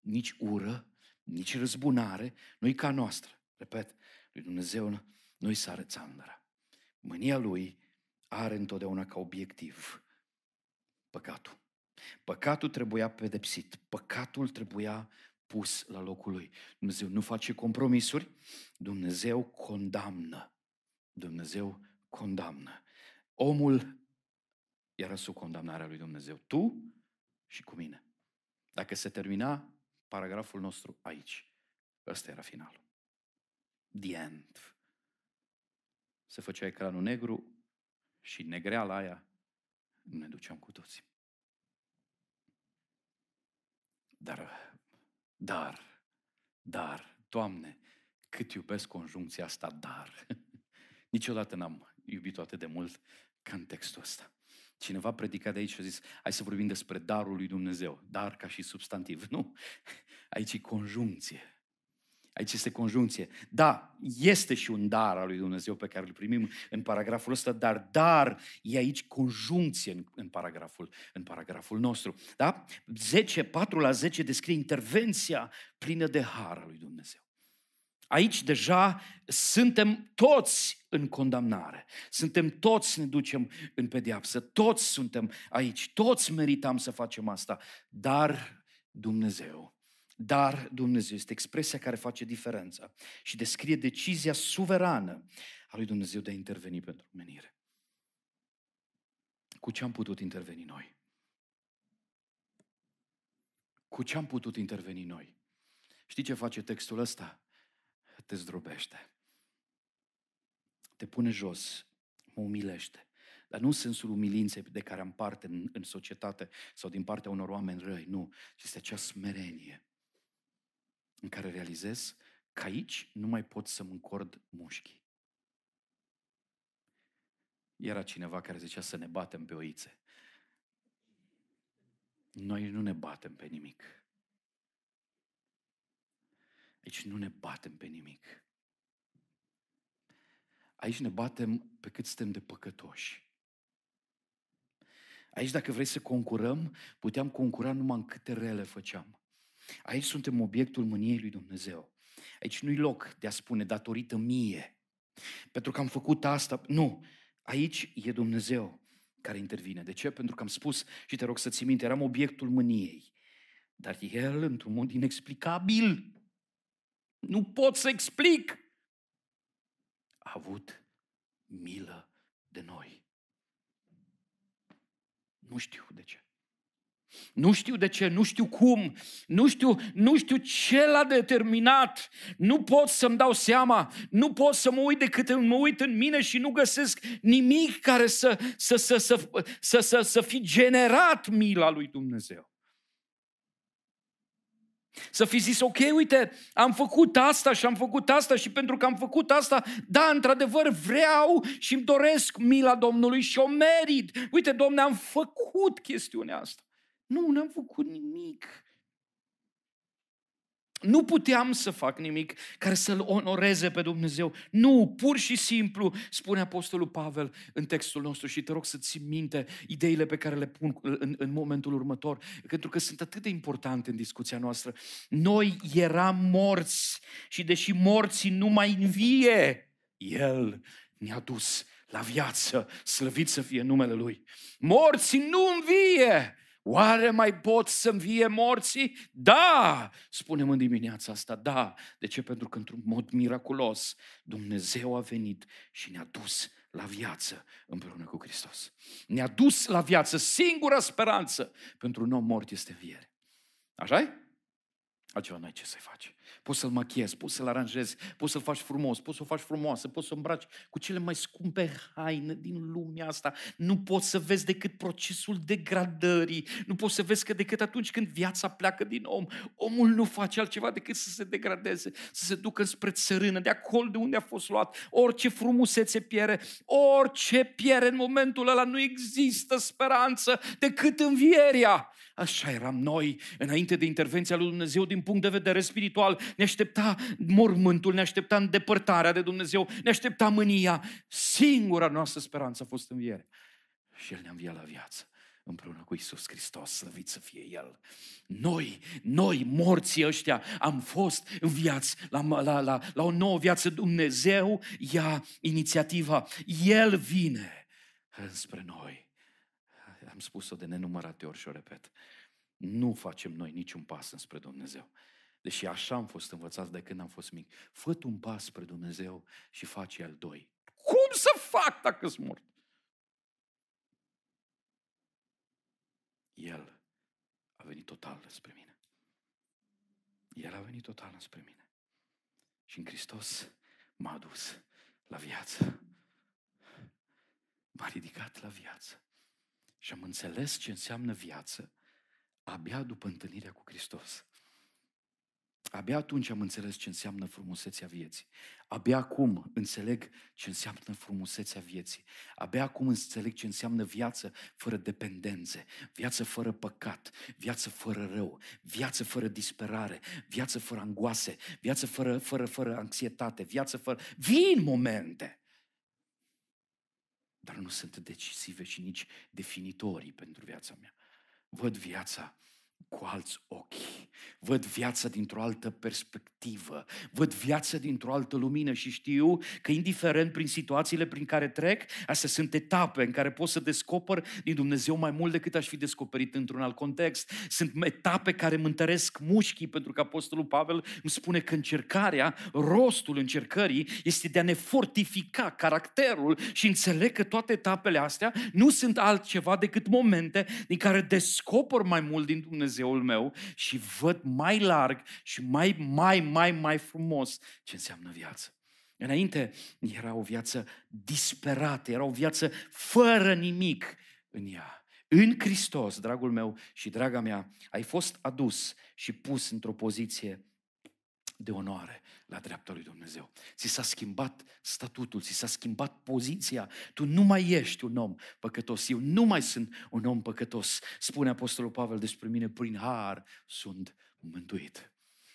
nici ură, nici răzbunare. Nu-i ca noastră. Repet, lui Dumnezeu nu-i sare țandra. Mânia lui are întotdeauna ca obiectiv păcatul. Păcatul trebuia pedepsit, păcatul trebuia pus la locul lui. Dumnezeu nu face compromisuri, Dumnezeu condamnă. Dumnezeu condamnă. Omul era sub condamnarea lui Dumnezeu, tu și cu mine. Dacă se termina paragraful nostru aici, ăsta era finalul. The end. Se făcea ecranul negru și negreala aia ne duceam cu toții. Dar, Doamne, cât iubesc conjuncția asta, dar. Niciodată n-am iubit-o atât de mult ca în textul ăsta. Cineva predica de aici și a zis, hai să vorbim despre darul lui Dumnezeu, dar ca și substantiv. Nu, aici e conjuncție. Aici este conjuncție. Da, este și un dar al lui Dumnezeu pe care îl primim în paragraful ăsta, dar e aici conjuncție în paragraful nostru. Da? 4-10 descrie intervenția plină de har al lui Dumnezeu. Aici deja suntem toți în condamnare, suntem toți ne ducem în pedeapsă, toți suntem aici, toți meritam să facem asta, dar Dumnezeu este expresia care face diferența și descrie decizia suverană a lui Dumnezeu de a interveni pentru omenire. Cu ce am putut interveni noi? Cu ce am putut interveni noi? Știi ce face textul ăsta? Te zdrobește. Te pune jos, mă umilește. Dar nu în sensul umilinței de care am parte în societate sau din partea unor oameni răi, nu. Este acea smerenie în care realizez că aici nu mai pot să-mi încord mușchii. Era cineva care zicea să ne batem pe oițe. Noi nu ne batem pe nimic. Aici nu ne batem pe nimic. Aici ne batem pe cât suntem de păcătoși. Aici, dacă vrei să concurăm, puteam concura numai în câte rele făceam. Aici suntem obiectul mâniei lui Dumnezeu. Aici nu-i loc de a spune datorită mie, pentru că am făcut asta. Nu, aici e Dumnezeu care intervine. De ce? Pentru că am spus, și te rog să ții minte, eram obiectul mâniei. Dar El, într-un mod inexplicabil, nu pot să explic, a avut milă de noi. Nu știu de ce. Nu știu de ce, nu știu cum, nu știu ce l-a determinat. Nu pot să-mi dau seama, nu pot să mă uit decât mă uit în mine și nu găsesc nimic care să fi generat mila lui Dumnezeu. Să fi zis, ok, uite, am făcut asta și am făcut asta și pentru că am făcut asta, da, într-adevăr vreau și îmi doresc mila Domnului și o merit. Uite, Domne, am făcut chestiunea asta. Nu, n-am făcut nimic. Nu puteam să fac nimic care să-L onoreze pe Dumnezeu. Nu, pur și simplu, spune Apostolul Pavel în textul nostru și te rog să ții minte ideile pe care le pun în momentul următor, pentru că sunt atât de importante în discuția noastră. Noi eram morți și deși morții nu mai învie, El ne-a dus la viață, slăvit să fie numele Lui. Morții nu învie! Oare mai pot să învie morții? Da! Spunem în dimineața asta, da. De ce? Pentru că într-un mod miraculos Dumnezeu a venit și ne-a dus la viață împreună cu Hristos. Ne-a dus la viață. Singura speranță pentru un om mort este înviere. Așa-i? Altceva n-ai ce să-i faci. Poți să-l machiezi, poți să-l aranjezi, poți să-l faci frumos, poți să-l faci frumoasă, poți să îmbraci cu cele mai scumpe haine din lumea asta. Nu poți să vezi decât procesul degradării, nu poți să vezi că decât atunci când viața pleacă din om. Omul nu face altceva decât să se degradeze, să se ducă spre țărână, de acolo de unde a fost luat. Orice frumusețe piere, orice piere în momentul ăla, nu există speranță decât învierea. Așa eram noi, înainte de intervenția lui Dumnezeu din punct de vedere spiritual. Ne aștepta mormântul, ne aștepta îndepărtarea de Dumnezeu, ne aștepta mânia. Singura noastră speranță a fost învierea. Și El ne-a înviat la viață împreună cu Iisus Hristos, slăvit să fie El. Noi, morții ăștia, am fost înviați la o nouă viață. Dumnezeu ia inițiativa. El vine înspre noi. Am spus-o de nenumărate ori și o repet. Nu facem noi niciun pas înspre Dumnezeu. Deși așa am fost învățați de când am fost mic. Fă tu un pas spre Dumnezeu și faci al doi. Cum să fac dacă-s mort? El a venit total spre mine. El a venit total spre mine. Și în Hristos m-a adus la viață. M-a ridicat la viață. Și am înțeles ce înseamnă viață abia după întâlnirea cu Hristos. Abia atunci am înțeles ce înseamnă frumusețea vieții. Abia acum înțeleg ce înseamnă frumusețea vieții. Abia acum înțeleg ce înseamnă viață fără dependențe, viață fără păcat, viață fără rău, viață fără disperare, viață fără angoase, viață fără anxietate, viață fără... Vin momente! Dar nu sunt decisive și nici definitorii pentru viața mea. Văd viața cu alți ochi, văd viața dintr-o altă perspectivă, văd viața dintr-o altă lumină și știu că indiferent prin situațiile prin care trec, astea sunt etape în care pot să descoper din Dumnezeu mai mult decât aș fi descoperit într-un alt context. Sunt etape care îmi întăresc mușchii, pentru că Apostolul Pavel îmi spune că încercarea, rostul încercării este de a ne fortifica caracterul și înțeleg că toate etapele astea nu sunt altceva decât momente din care descoper mai mult din Dumnezeu meu și văd mai larg și mai frumos ce înseamnă viață. Înainte era o viață disperată, era o viață fără nimic în ea. În Hristos, dragul meu și draga mea, ai fost adus și pus într-o poziție de onoare la dreapta lui Dumnezeu. Ți s-a schimbat statutul, ți s-a schimbat poziția. Tu nu mai ești un om păcătos. Eu nu mai sunt un om păcătos. Spune Apostolul Pavel despre mine, prin har sunt mântuit.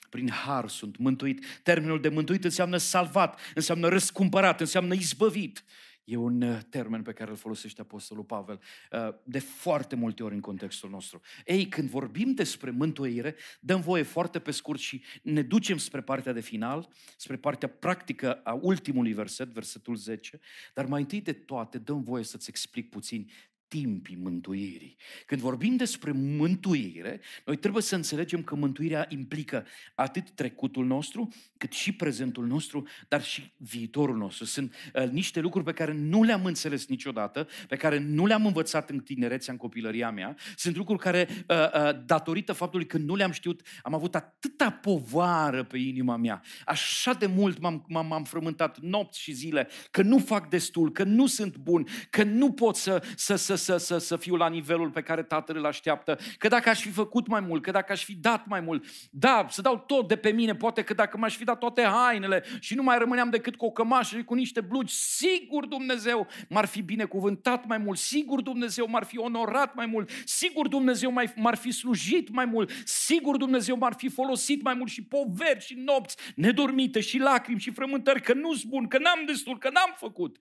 Prin har sunt mântuit. Termenul de mântuit înseamnă salvat, înseamnă răscumpărat, înseamnă izbăvit. E un termen pe care îl folosește Apostolul Pavel de foarte multe ori în contextul nostru. Ei, când vorbim despre mântuire, dăm voie foarte pe scurt și ne ducem spre partea de final, spre partea practică a ultimului verset, versetul 10, dar mai întâi de toate dăm voie să-ți explic puțin timpii mântuirii. Când vorbim despre mântuire, noi trebuie să înțelegem că mântuirea implică atât trecutul nostru, cât și prezentul nostru, dar și viitorul nostru. Sunt niște lucruri pe care nu le-am înțeles niciodată, pe care nu le-am învățat în tinerețea, în copilăria mea. Sunt lucruri care, datorită faptului că nu le-am știut, am avut atâta povară pe inima mea. Așa de mult m-am frământat nopți și zile, că nu fac destul, că nu sunt bun, că nu pot să fiu la nivelul pe care tatăl îl așteaptă, că dacă aș fi făcut mai mult, că dacă aș fi dat mai mult, da, să dau tot de pe mine, poate că dacă m-aș fi dat toate hainele și nu mai rămâneam decât cu o cămașă și cu niște blugi, sigur Dumnezeu m-ar fi binecuvântat mai mult, sigur Dumnezeu m-ar fi onorat mai mult, sigur Dumnezeu m-ar fi slujit mai mult, sigur Dumnezeu m-ar fi folosit mai mult. Și poveri și nopți nedormite și lacrimi și frământări că nu-s bun, că n-am destul, că n-am făcut.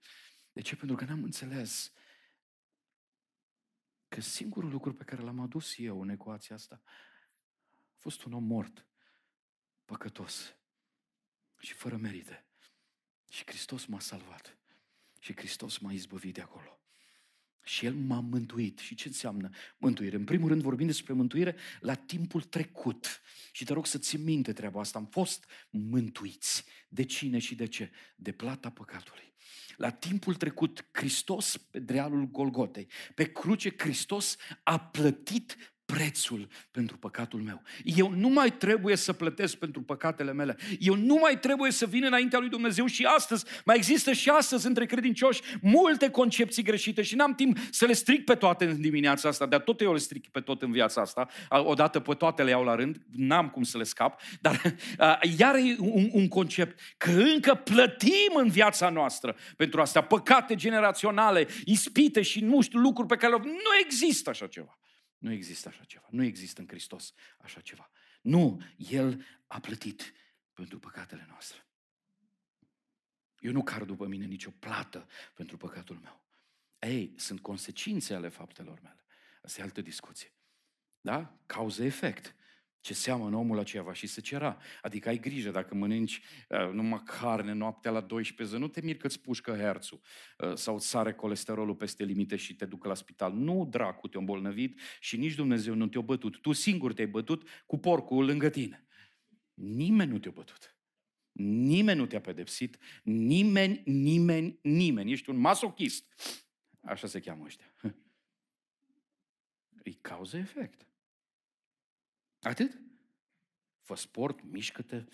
De ce? Pentru că n-am înțeles că singurul lucru pe care l-am adus eu în ecuația asta a fost un om mort, păcătos și fără merite. Și Hristos m-a salvat. Și Hristos m-a izbăvit de acolo. Și El m-a mântuit. Și ce înseamnă mântuire? În primul rând vorbim despre mântuire la timpul trecut. Și te rog să ții minte treaba asta. Am fost mântuiți. De cine și de ce? De plata păcatului. La timpul trecut, Hristos, pe drealul Golgotei, pe cruce, Hristos a plătit prețul pentru păcatul meu. Eu nu mai trebuie să plătesc pentru păcatele mele. Eu nu mai trebuie să vin înaintea lui Dumnezeu și astăzi, mai există și astăzi între credincioși multe concepții greșite și n-am timp să le stric pe toate în dimineața asta, dar tot eu le stric pe tot în viața asta, odată pe toate le iau la rând, n-am cum să le scap, dar iar e un concept, că încă plătim în viața noastră pentru asta, păcate generaționale, ispite și nu știu, lucruri pe care nu există așa ceva. Nu există așa ceva. Nu există în Hristos așa ceva. Nu, El a plătit pentru păcatele noastre. Eu nu car după mine nicio plată pentru păcatul meu. Ei, sunt consecințe ale faptelor mele. Asta e altă discuție. Da? Cauză-efect. Ce seamănă omul aceea va și se cera. Adică ai grijă dacă mănânci numai carne noaptea la 12, nu te miri că îți pușcă herțul sau îți sare colesterolul peste limite și te ducă la spital. Nu, dracu, te-a îmbolnăvit și nici Dumnezeu nu te-a bătut. Tu singur te-ai bătut cu porcul lângă tine. Nimeni nu te-a bătut. Nimeni nu te-a pedepsit. Nimeni. Ești un masochist. Așa se cheamă ăștia. E cauză-efect. Atât? Fă sport, mișcă-te,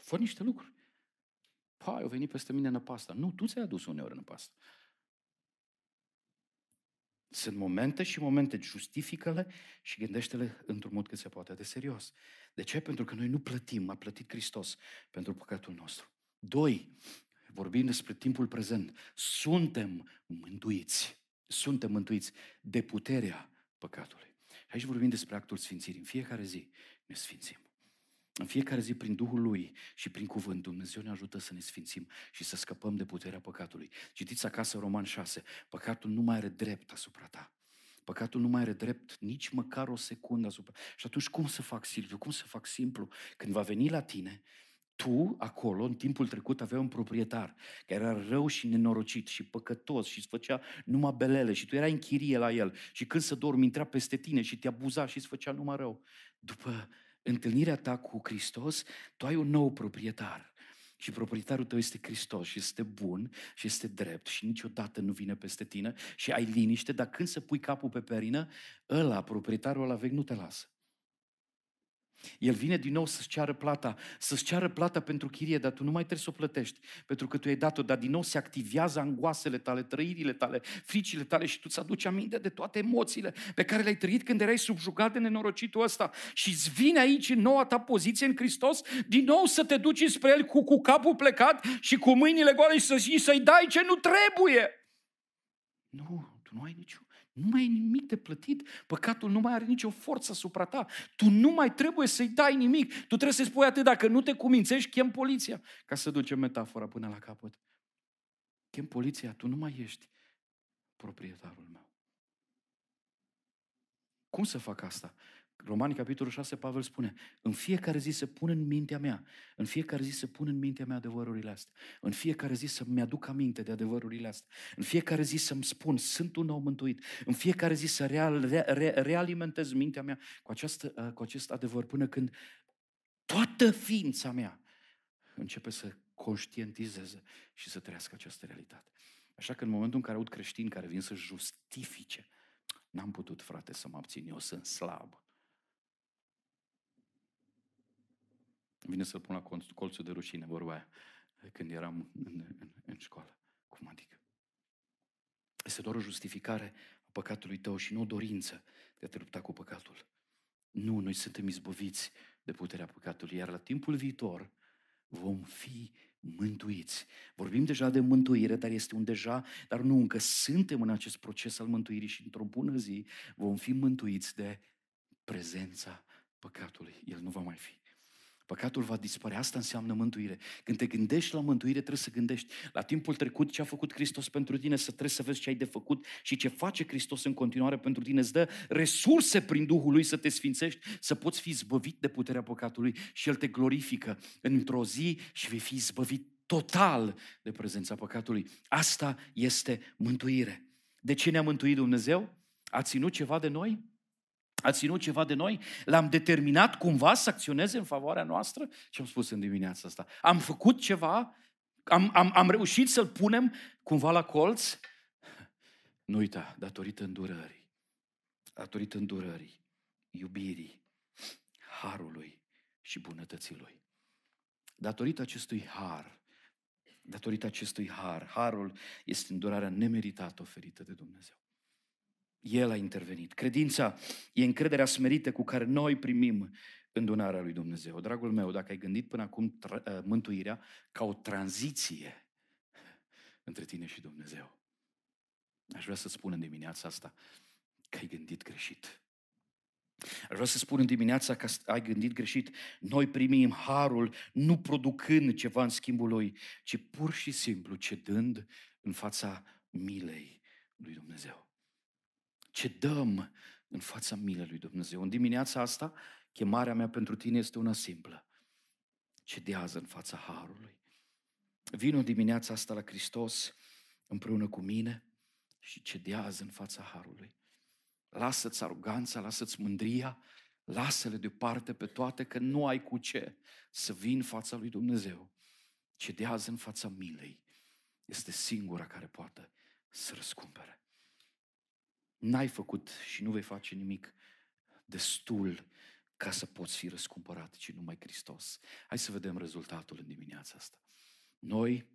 fă niște lucruri. Păi, au venit peste mine năpasta. Nu, tu ți-ai adus uneori năpasta. Sunt momente și momente, justifică-le și gândește-le într-un mod cât se poate de serios. De ce? Pentru că noi nu plătim, a plătit Hristos pentru păcatul nostru. 2. Vorbim despre timpul prezent. Suntem mântuiți. Suntem mântuiți de puterea păcatului. Aici vorbim despre actul sfințirii. În fiecare zi ne sfințim. În fiecare zi, prin Duhul Lui și prin cuvânt, Dumnezeu ne ajută să ne sfințim și să scăpăm de puterea păcatului. Citiți acasă Roman 6. Păcatul nu mai are drept asupra ta. Păcatul nu mai are drept nici măcar o secundă asupra. Și atunci cum să fac, Silviu? Cum să fac simplu? Când va veni la tine, tu, acolo, în timpul trecut, aveai un proprietar care era rău și nenorocit și păcătos și îți făcea numai belele și tu erai în chirie la el și când să dormi, intra peste tine și te abuza și îți făcea numai rău. După întâlnirea ta cu Hristos, tu ai un nou proprietar și proprietarul tău este Hristos și este bun și este drept și niciodată nu vine peste tine și ai liniște, dar când să pui capul pe perină, ăla, proprietarul ăla vechi, nu te lasă. El vine din nou să-ți ceară plata, să-ți ceară plata pentru chirie, dar tu nu mai trebuie să o plătești, pentru că tu ai dat-o, dar din nou se activează angoasele tale, trăirile tale, fricile tale și tu îți aduci aminte de toate emoțiile pe care le-ai trăit când erai subjugat de nenorocitul ăsta și îți vine aici în noua ta poziție în Hristos din nou să te duci spre El cu capul plecat și cu mâinile goale și să-i dai ce nu trebuie. Nu, tu nu ai niciun. Nu mai e nimic de plătit, păcatul nu mai are nicio forță asupra ta, tu nu mai trebuie să-i dai nimic, tu trebuie să-i spui atât, dacă nu te cumințești, chem poliția, ca să ducem metafora până la capăt. Chem poliția, tu nu mai ești proprietarul meu. Cum să fac asta? Romani, capitolul 6, Pavel spune, în fiecare zi să pun în mintea mea, în fiecare zi să pun în mintea mea adevărurile astea, în fiecare zi să-mi aduc aminte de adevărurile astea, în fiecare zi să-mi spun, sunt un om mântuit, în fiecare zi să realimentez mintea mea cu acest adevăr, până când toată ființa mea începe să conștientizeze și să trăiască această realitate. Așa că în momentul în care aud creștini care vin să justifice, n-am putut, frate, să mă abțin, eu sunt slab. Vine să-l pun la colțul de rușine, vorba aia, când eram în școală. Cum adică? Este doar o justificare a păcatului tău și nu o dorință de a te lupta cu păcatul. Nu, noi suntem izbăviți de puterea păcatului, iar la timpul viitor vom fi mântuiți. Vorbim deja de mântuire, dar este un deja, dar nu încă suntem în acest proces al mântuirii și într-o bună zi vom fi mântuiți de prezența păcatului. El nu va mai fi. Păcatul va dispărea, asta înseamnă mântuire. Când te gândești la mântuire, trebuie să gândești la timpul trecut ce a făcut Hristos pentru tine, să trebuie să vezi ce ai de făcut și ce face Hristos în continuare pentru tine. Îți dă resurse prin Duhul Lui să te sfințești, să poți fi izbăvit de puterea păcatului și El te glorifică într-o zi și vei fi izbăvit total de prezența păcatului. Asta este mântuire. De ce ne-a mântuit Dumnezeu? A ținut ceva de noi? A ținut ceva de noi? L-am determinat cumva să acționeze în favoarea noastră? Ce am spus în dimineața asta? Am făcut ceva? Am reușit să-l punem cumva la colț? Nu uita, datorită îndurării, iubirii, harului și bunătății Lui. Datorită acestui har, harul este îndurarea nemeritată oferită de Dumnezeu. El a intervenit. Credința e încrederea smerită cu care noi primim îndunarea lui Dumnezeu. Dragul meu, dacă ai gândit până acum mântuirea ca o tranziție între tine și Dumnezeu, aș vrea să spun în dimineața asta că ai gândit greșit. Aș vrea să spun în dimineața că ai gândit greșit. Noi primim harul nu producând ceva în schimbul lui, ci pur și simplu cedând în fața milei lui Dumnezeu. Cedăm în fața milei lui Dumnezeu. În dimineața asta, chemarea mea pentru tine este una simplă. Cedează în fața harului. Vino dimineața asta la Hristos împreună cu mine și cedează în fața harului. Lasă-ți aroganța, lasă-ți mândria, lasă-le deoparte pe toate, că nu ai cu ce să vii în fața lui Dumnezeu. Cedează în fața milei. Este singura care poate să răscumpere. N-ai făcut și nu vei face nimic destul ca să poți fi răscumpărat, ci numai Hristos. Hai să vedem rezultatul în dimineața asta. Noi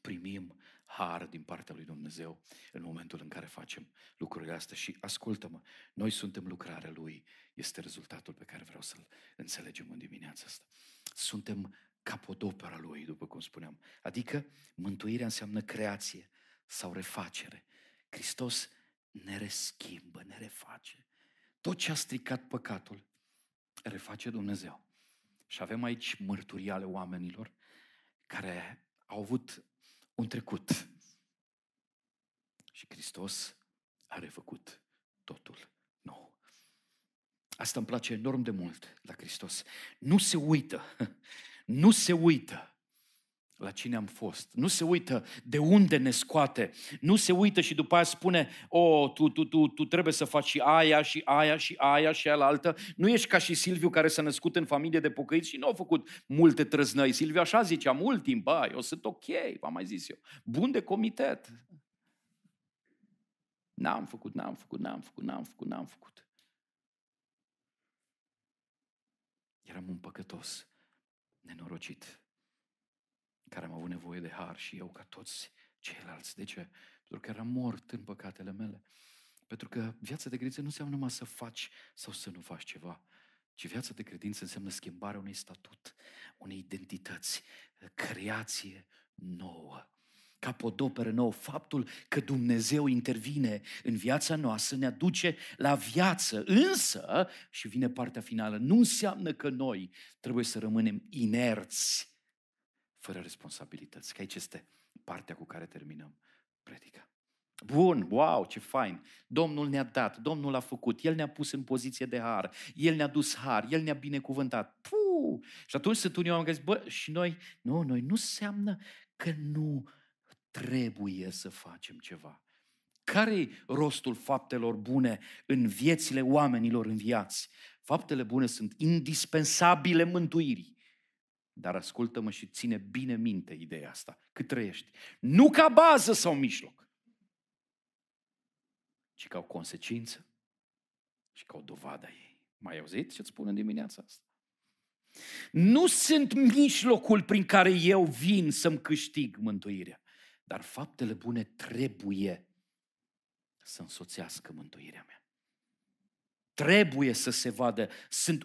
primim har din partea lui Dumnezeu în momentul în care facem lucrurile astea și ascultă-mă, noi suntem lucrarea Lui, este rezultatul pe care vreau să-l înțelegem în dimineața asta. Suntem capodopera Lui, după cum spuneam, adică mântuirea înseamnă creație sau refacere. Hristos ne reschimbă, ne reface. Tot ce a stricat păcatul, reface Dumnezeu. Și avem aici mărturii ale oamenilor care au avut un trecut. Și Hristos a refăcut totul nou. Asta îmi place enorm de mult la Hristos. Nu se uită. La cine am fost. Nu se uită de unde ne scoate. Nu se uită și după aia spune tu trebuie să faci și aia și aia și aia și aia. Nu ești ca și Silviu care s-a născut în familie de pocăiți și nu a făcut multe trăznăi. Silviu așa zicea mult timp, eu sunt ok, v-am mai zis eu. Bun de comitet. N-am făcut. Eram un păcătos, nenorocit, care am avut nevoie de har și eu ca toți ceilalți. De ce? Pentru că eram mort în păcatele mele. Pentru că viața de credință nu înseamnă numai să faci sau să nu faci ceva, ci viața de credință înseamnă schimbarea unui statut, unei identități, creație nouă, capodoperă nouă. Faptul că Dumnezeu intervine în viața noastră ne aduce la viață, însă, și vine partea finală, nu înseamnă că noi trebuie să rămânem inerți, fără responsabilități, că aici este partea cu care terminăm predica. Bun, wow, ce fain! Domnul ne-a dat, Domnul a făcut, El ne-a pus în poziție de har, El ne-a dus har, El ne-a binecuvântat. Puh! Și atunci sunt unii oameni care zic, bă, și noi nu înseamnă că nu trebuie să facem ceva. Care-i rostul faptelor bune în viețile oamenilor înviați? Faptele bune sunt indispensabile mântuirii. Dar ascultă-mă și ține bine minte ideea asta, cât trăiești. Nu ca bază sau mijloc, ci ca o consecință și ca o dovadă a ei. M-ai auzit ce-ți spun în dimineața asta? Nu sunt mijlocul prin care eu vin să-mi câștig mântuirea, dar faptele bune trebuie să însoțească mântuirea mea. Trebuie să se vadă, sunt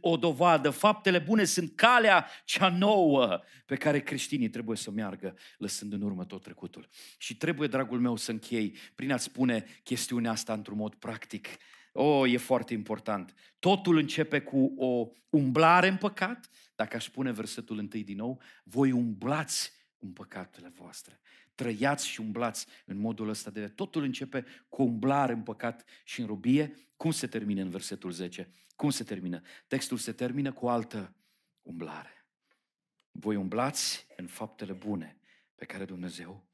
o dovadă. Faptele bune sunt calea cea nouă pe care creștinii trebuie să meargă, lăsând în urmă tot trecutul. Și trebuie, dragul meu, să închei prin a-ți spune chestiunea asta într-un mod practic. E foarte important. Totul începe cu o umblare în păcat. Dacă aș pune versetul 1 din nou, voi umblați în păcatele voastre. Trăiați și umblați în modul ăsta de... Totul începe cu umblare în păcat și în robie. Cum se termină în versetul 10? Cum se termină? Textul se termină cu o altă umblare. Voi umblați în faptele bune pe care Dumnezeu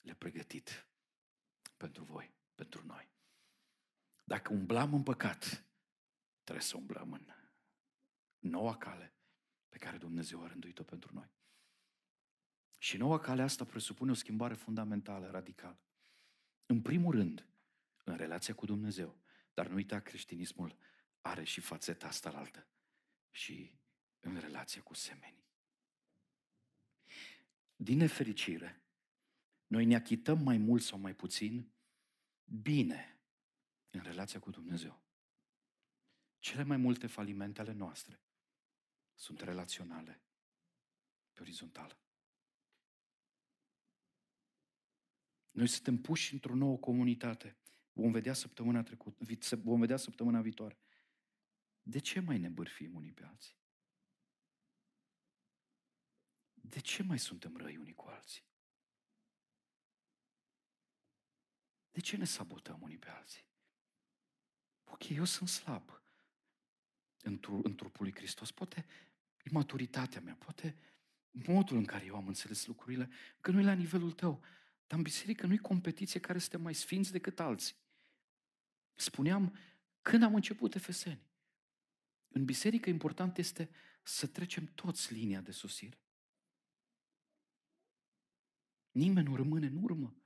le-a pregătit pentru voi, pentru noi. Dacă umblam în păcat, trebuie să umblăm în noua cale pe care Dumnezeu a rânduit-o pentru noi. Și noua cale asta presupune o schimbare fundamentală, radicală. În primul rând, în relația cu Dumnezeu. Dar nu uita, creștinismul are și fațeta asta altă. Și în relația cu semenii. Din nefericire, noi ne achităm mai mult sau mai puțin bine în relația cu Dumnezeu. Cele mai multe falimente ale noastre sunt relaționale, pe orizontală. Noi suntem puși într-o nouă comunitate. Vom vedea săptămâna viitoare. De ce mai ne bârfim unii pe alții? De ce mai suntem răi unii cu alții? De ce ne sabotăm unii pe alții? Ok, eu sunt slab în trupul lui Hristos. Poate imaturitatea mea, poate modul în care eu am înțeles lucrurile, că nu e la nivelul tău. Dar în biserică nu-i competiție care suntem mai sfinți decât alții. Spuneam, când am început Efeseni, în biserică important este să trecem toți linia de sosire. Nimeni nu rămâne în urmă.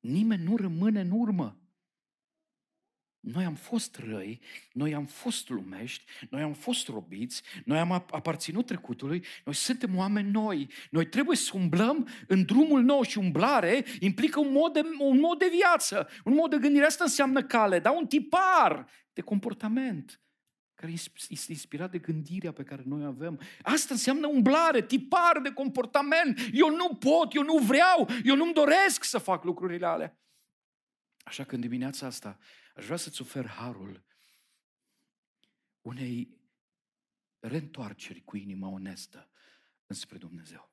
Nimeni nu rămâne în urmă. Noi am fost răi, noi am fost lumești, noi am fost robiți, noi am aparținut trecutului, noi suntem oameni noi. Noi trebuie să umblăm în drumul nou și umblare implică un mod de viață, un mod de gândire. Asta înseamnă cale, dar un tipar de comportament care este inspirat de gândirea pe care noi avem. Asta înseamnă umblare, tipar de comportament. Eu nu pot, eu nu vreau, eu nu-mi doresc să fac lucrurile alea. Așa că în dimineața asta aș vrea să-ți ofer harul unei reîntoarceri cu inima onestă înspre Dumnezeu.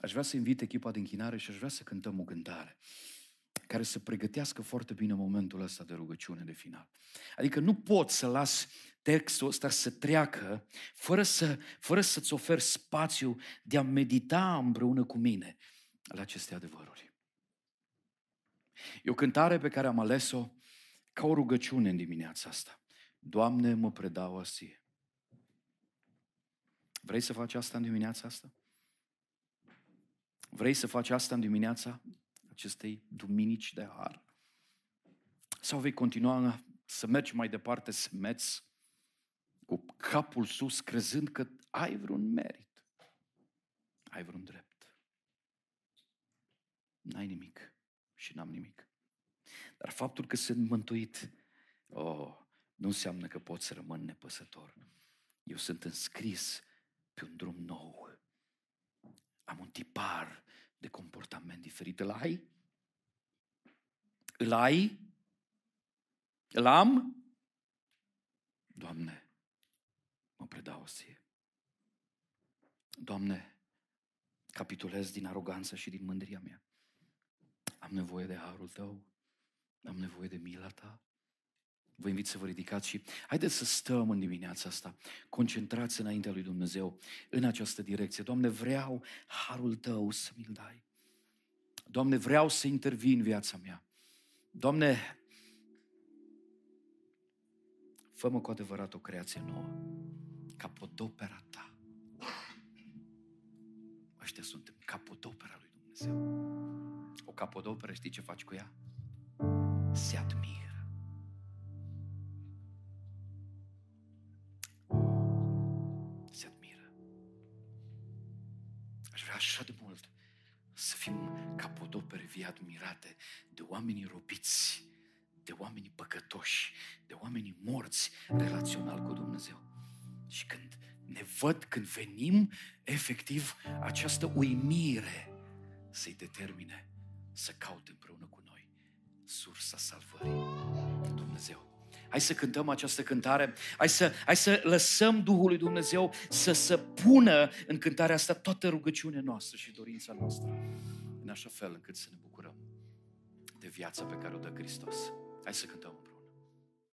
Aș vrea să invit echipa de închinare și aș vrea să cântăm o cântare care să pregătească foarte bine momentul ăsta de rugăciune de final. Adică nu pot să las textul ăsta să treacă fără să-ți oferi spațiu de a medita împreună cu mine la aceste adevăruri. E o cântare pe care am ales-o ca o rugăciune în dimineața asta. Doamne, mă predau Ție. Vrei să faci asta în dimineața asta? Vrei să faci asta în dimineața acestei duminici de har? Sau vei continua să mergi mai departe, să meți cu capul sus, crezând că ai vreun merit, ai vreun drept. N-ai nimic și n-am nimic. Dar faptul că sunt mântuit, nu înseamnă că pot să rămân nepăsător. Eu sunt înscris pe un drum nou. Am un tipar de comportament diferit. Îl ai? Îl ai? Îl am? Doamne, mă predau ție. Doamne, capitulez din aroganță și din mândria mea. Am nevoie de harul tău. Am nevoie de mila ta. Vă invit să vă ridicați și haideți să stăm în dimineața asta, concentrați înaintea lui Dumnezeu în această direcție. Doamne, vreau harul tău să mi-l dai. Doamne, vreau să intervii în viața mea. Doamne, fă-mă cu adevărat o creație nouă, capodopera ta. Ăștia suntem, capodopera lui Dumnezeu. O capodoperă, știi ce faci cu ea? Se admiră. Așa de mult să fim capodopere vii admirate de oamenii robiți, de oamenii păcătoși, de oamenii morți relațional cu Dumnezeu. Și când ne văd, când venim, efectiv, această uimire să-i determine să caute împreună cu noi sursa salvării, Dumnezeu. Hai să cântăm această cântare, hai să lăsăm Duhul lui Dumnezeu să pună în cântarea asta toată rugăciunea noastră și dorința noastră, în așa fel încât să ne bucurăm de viața pe care o dă Hristos. Hai să cântăm împreună.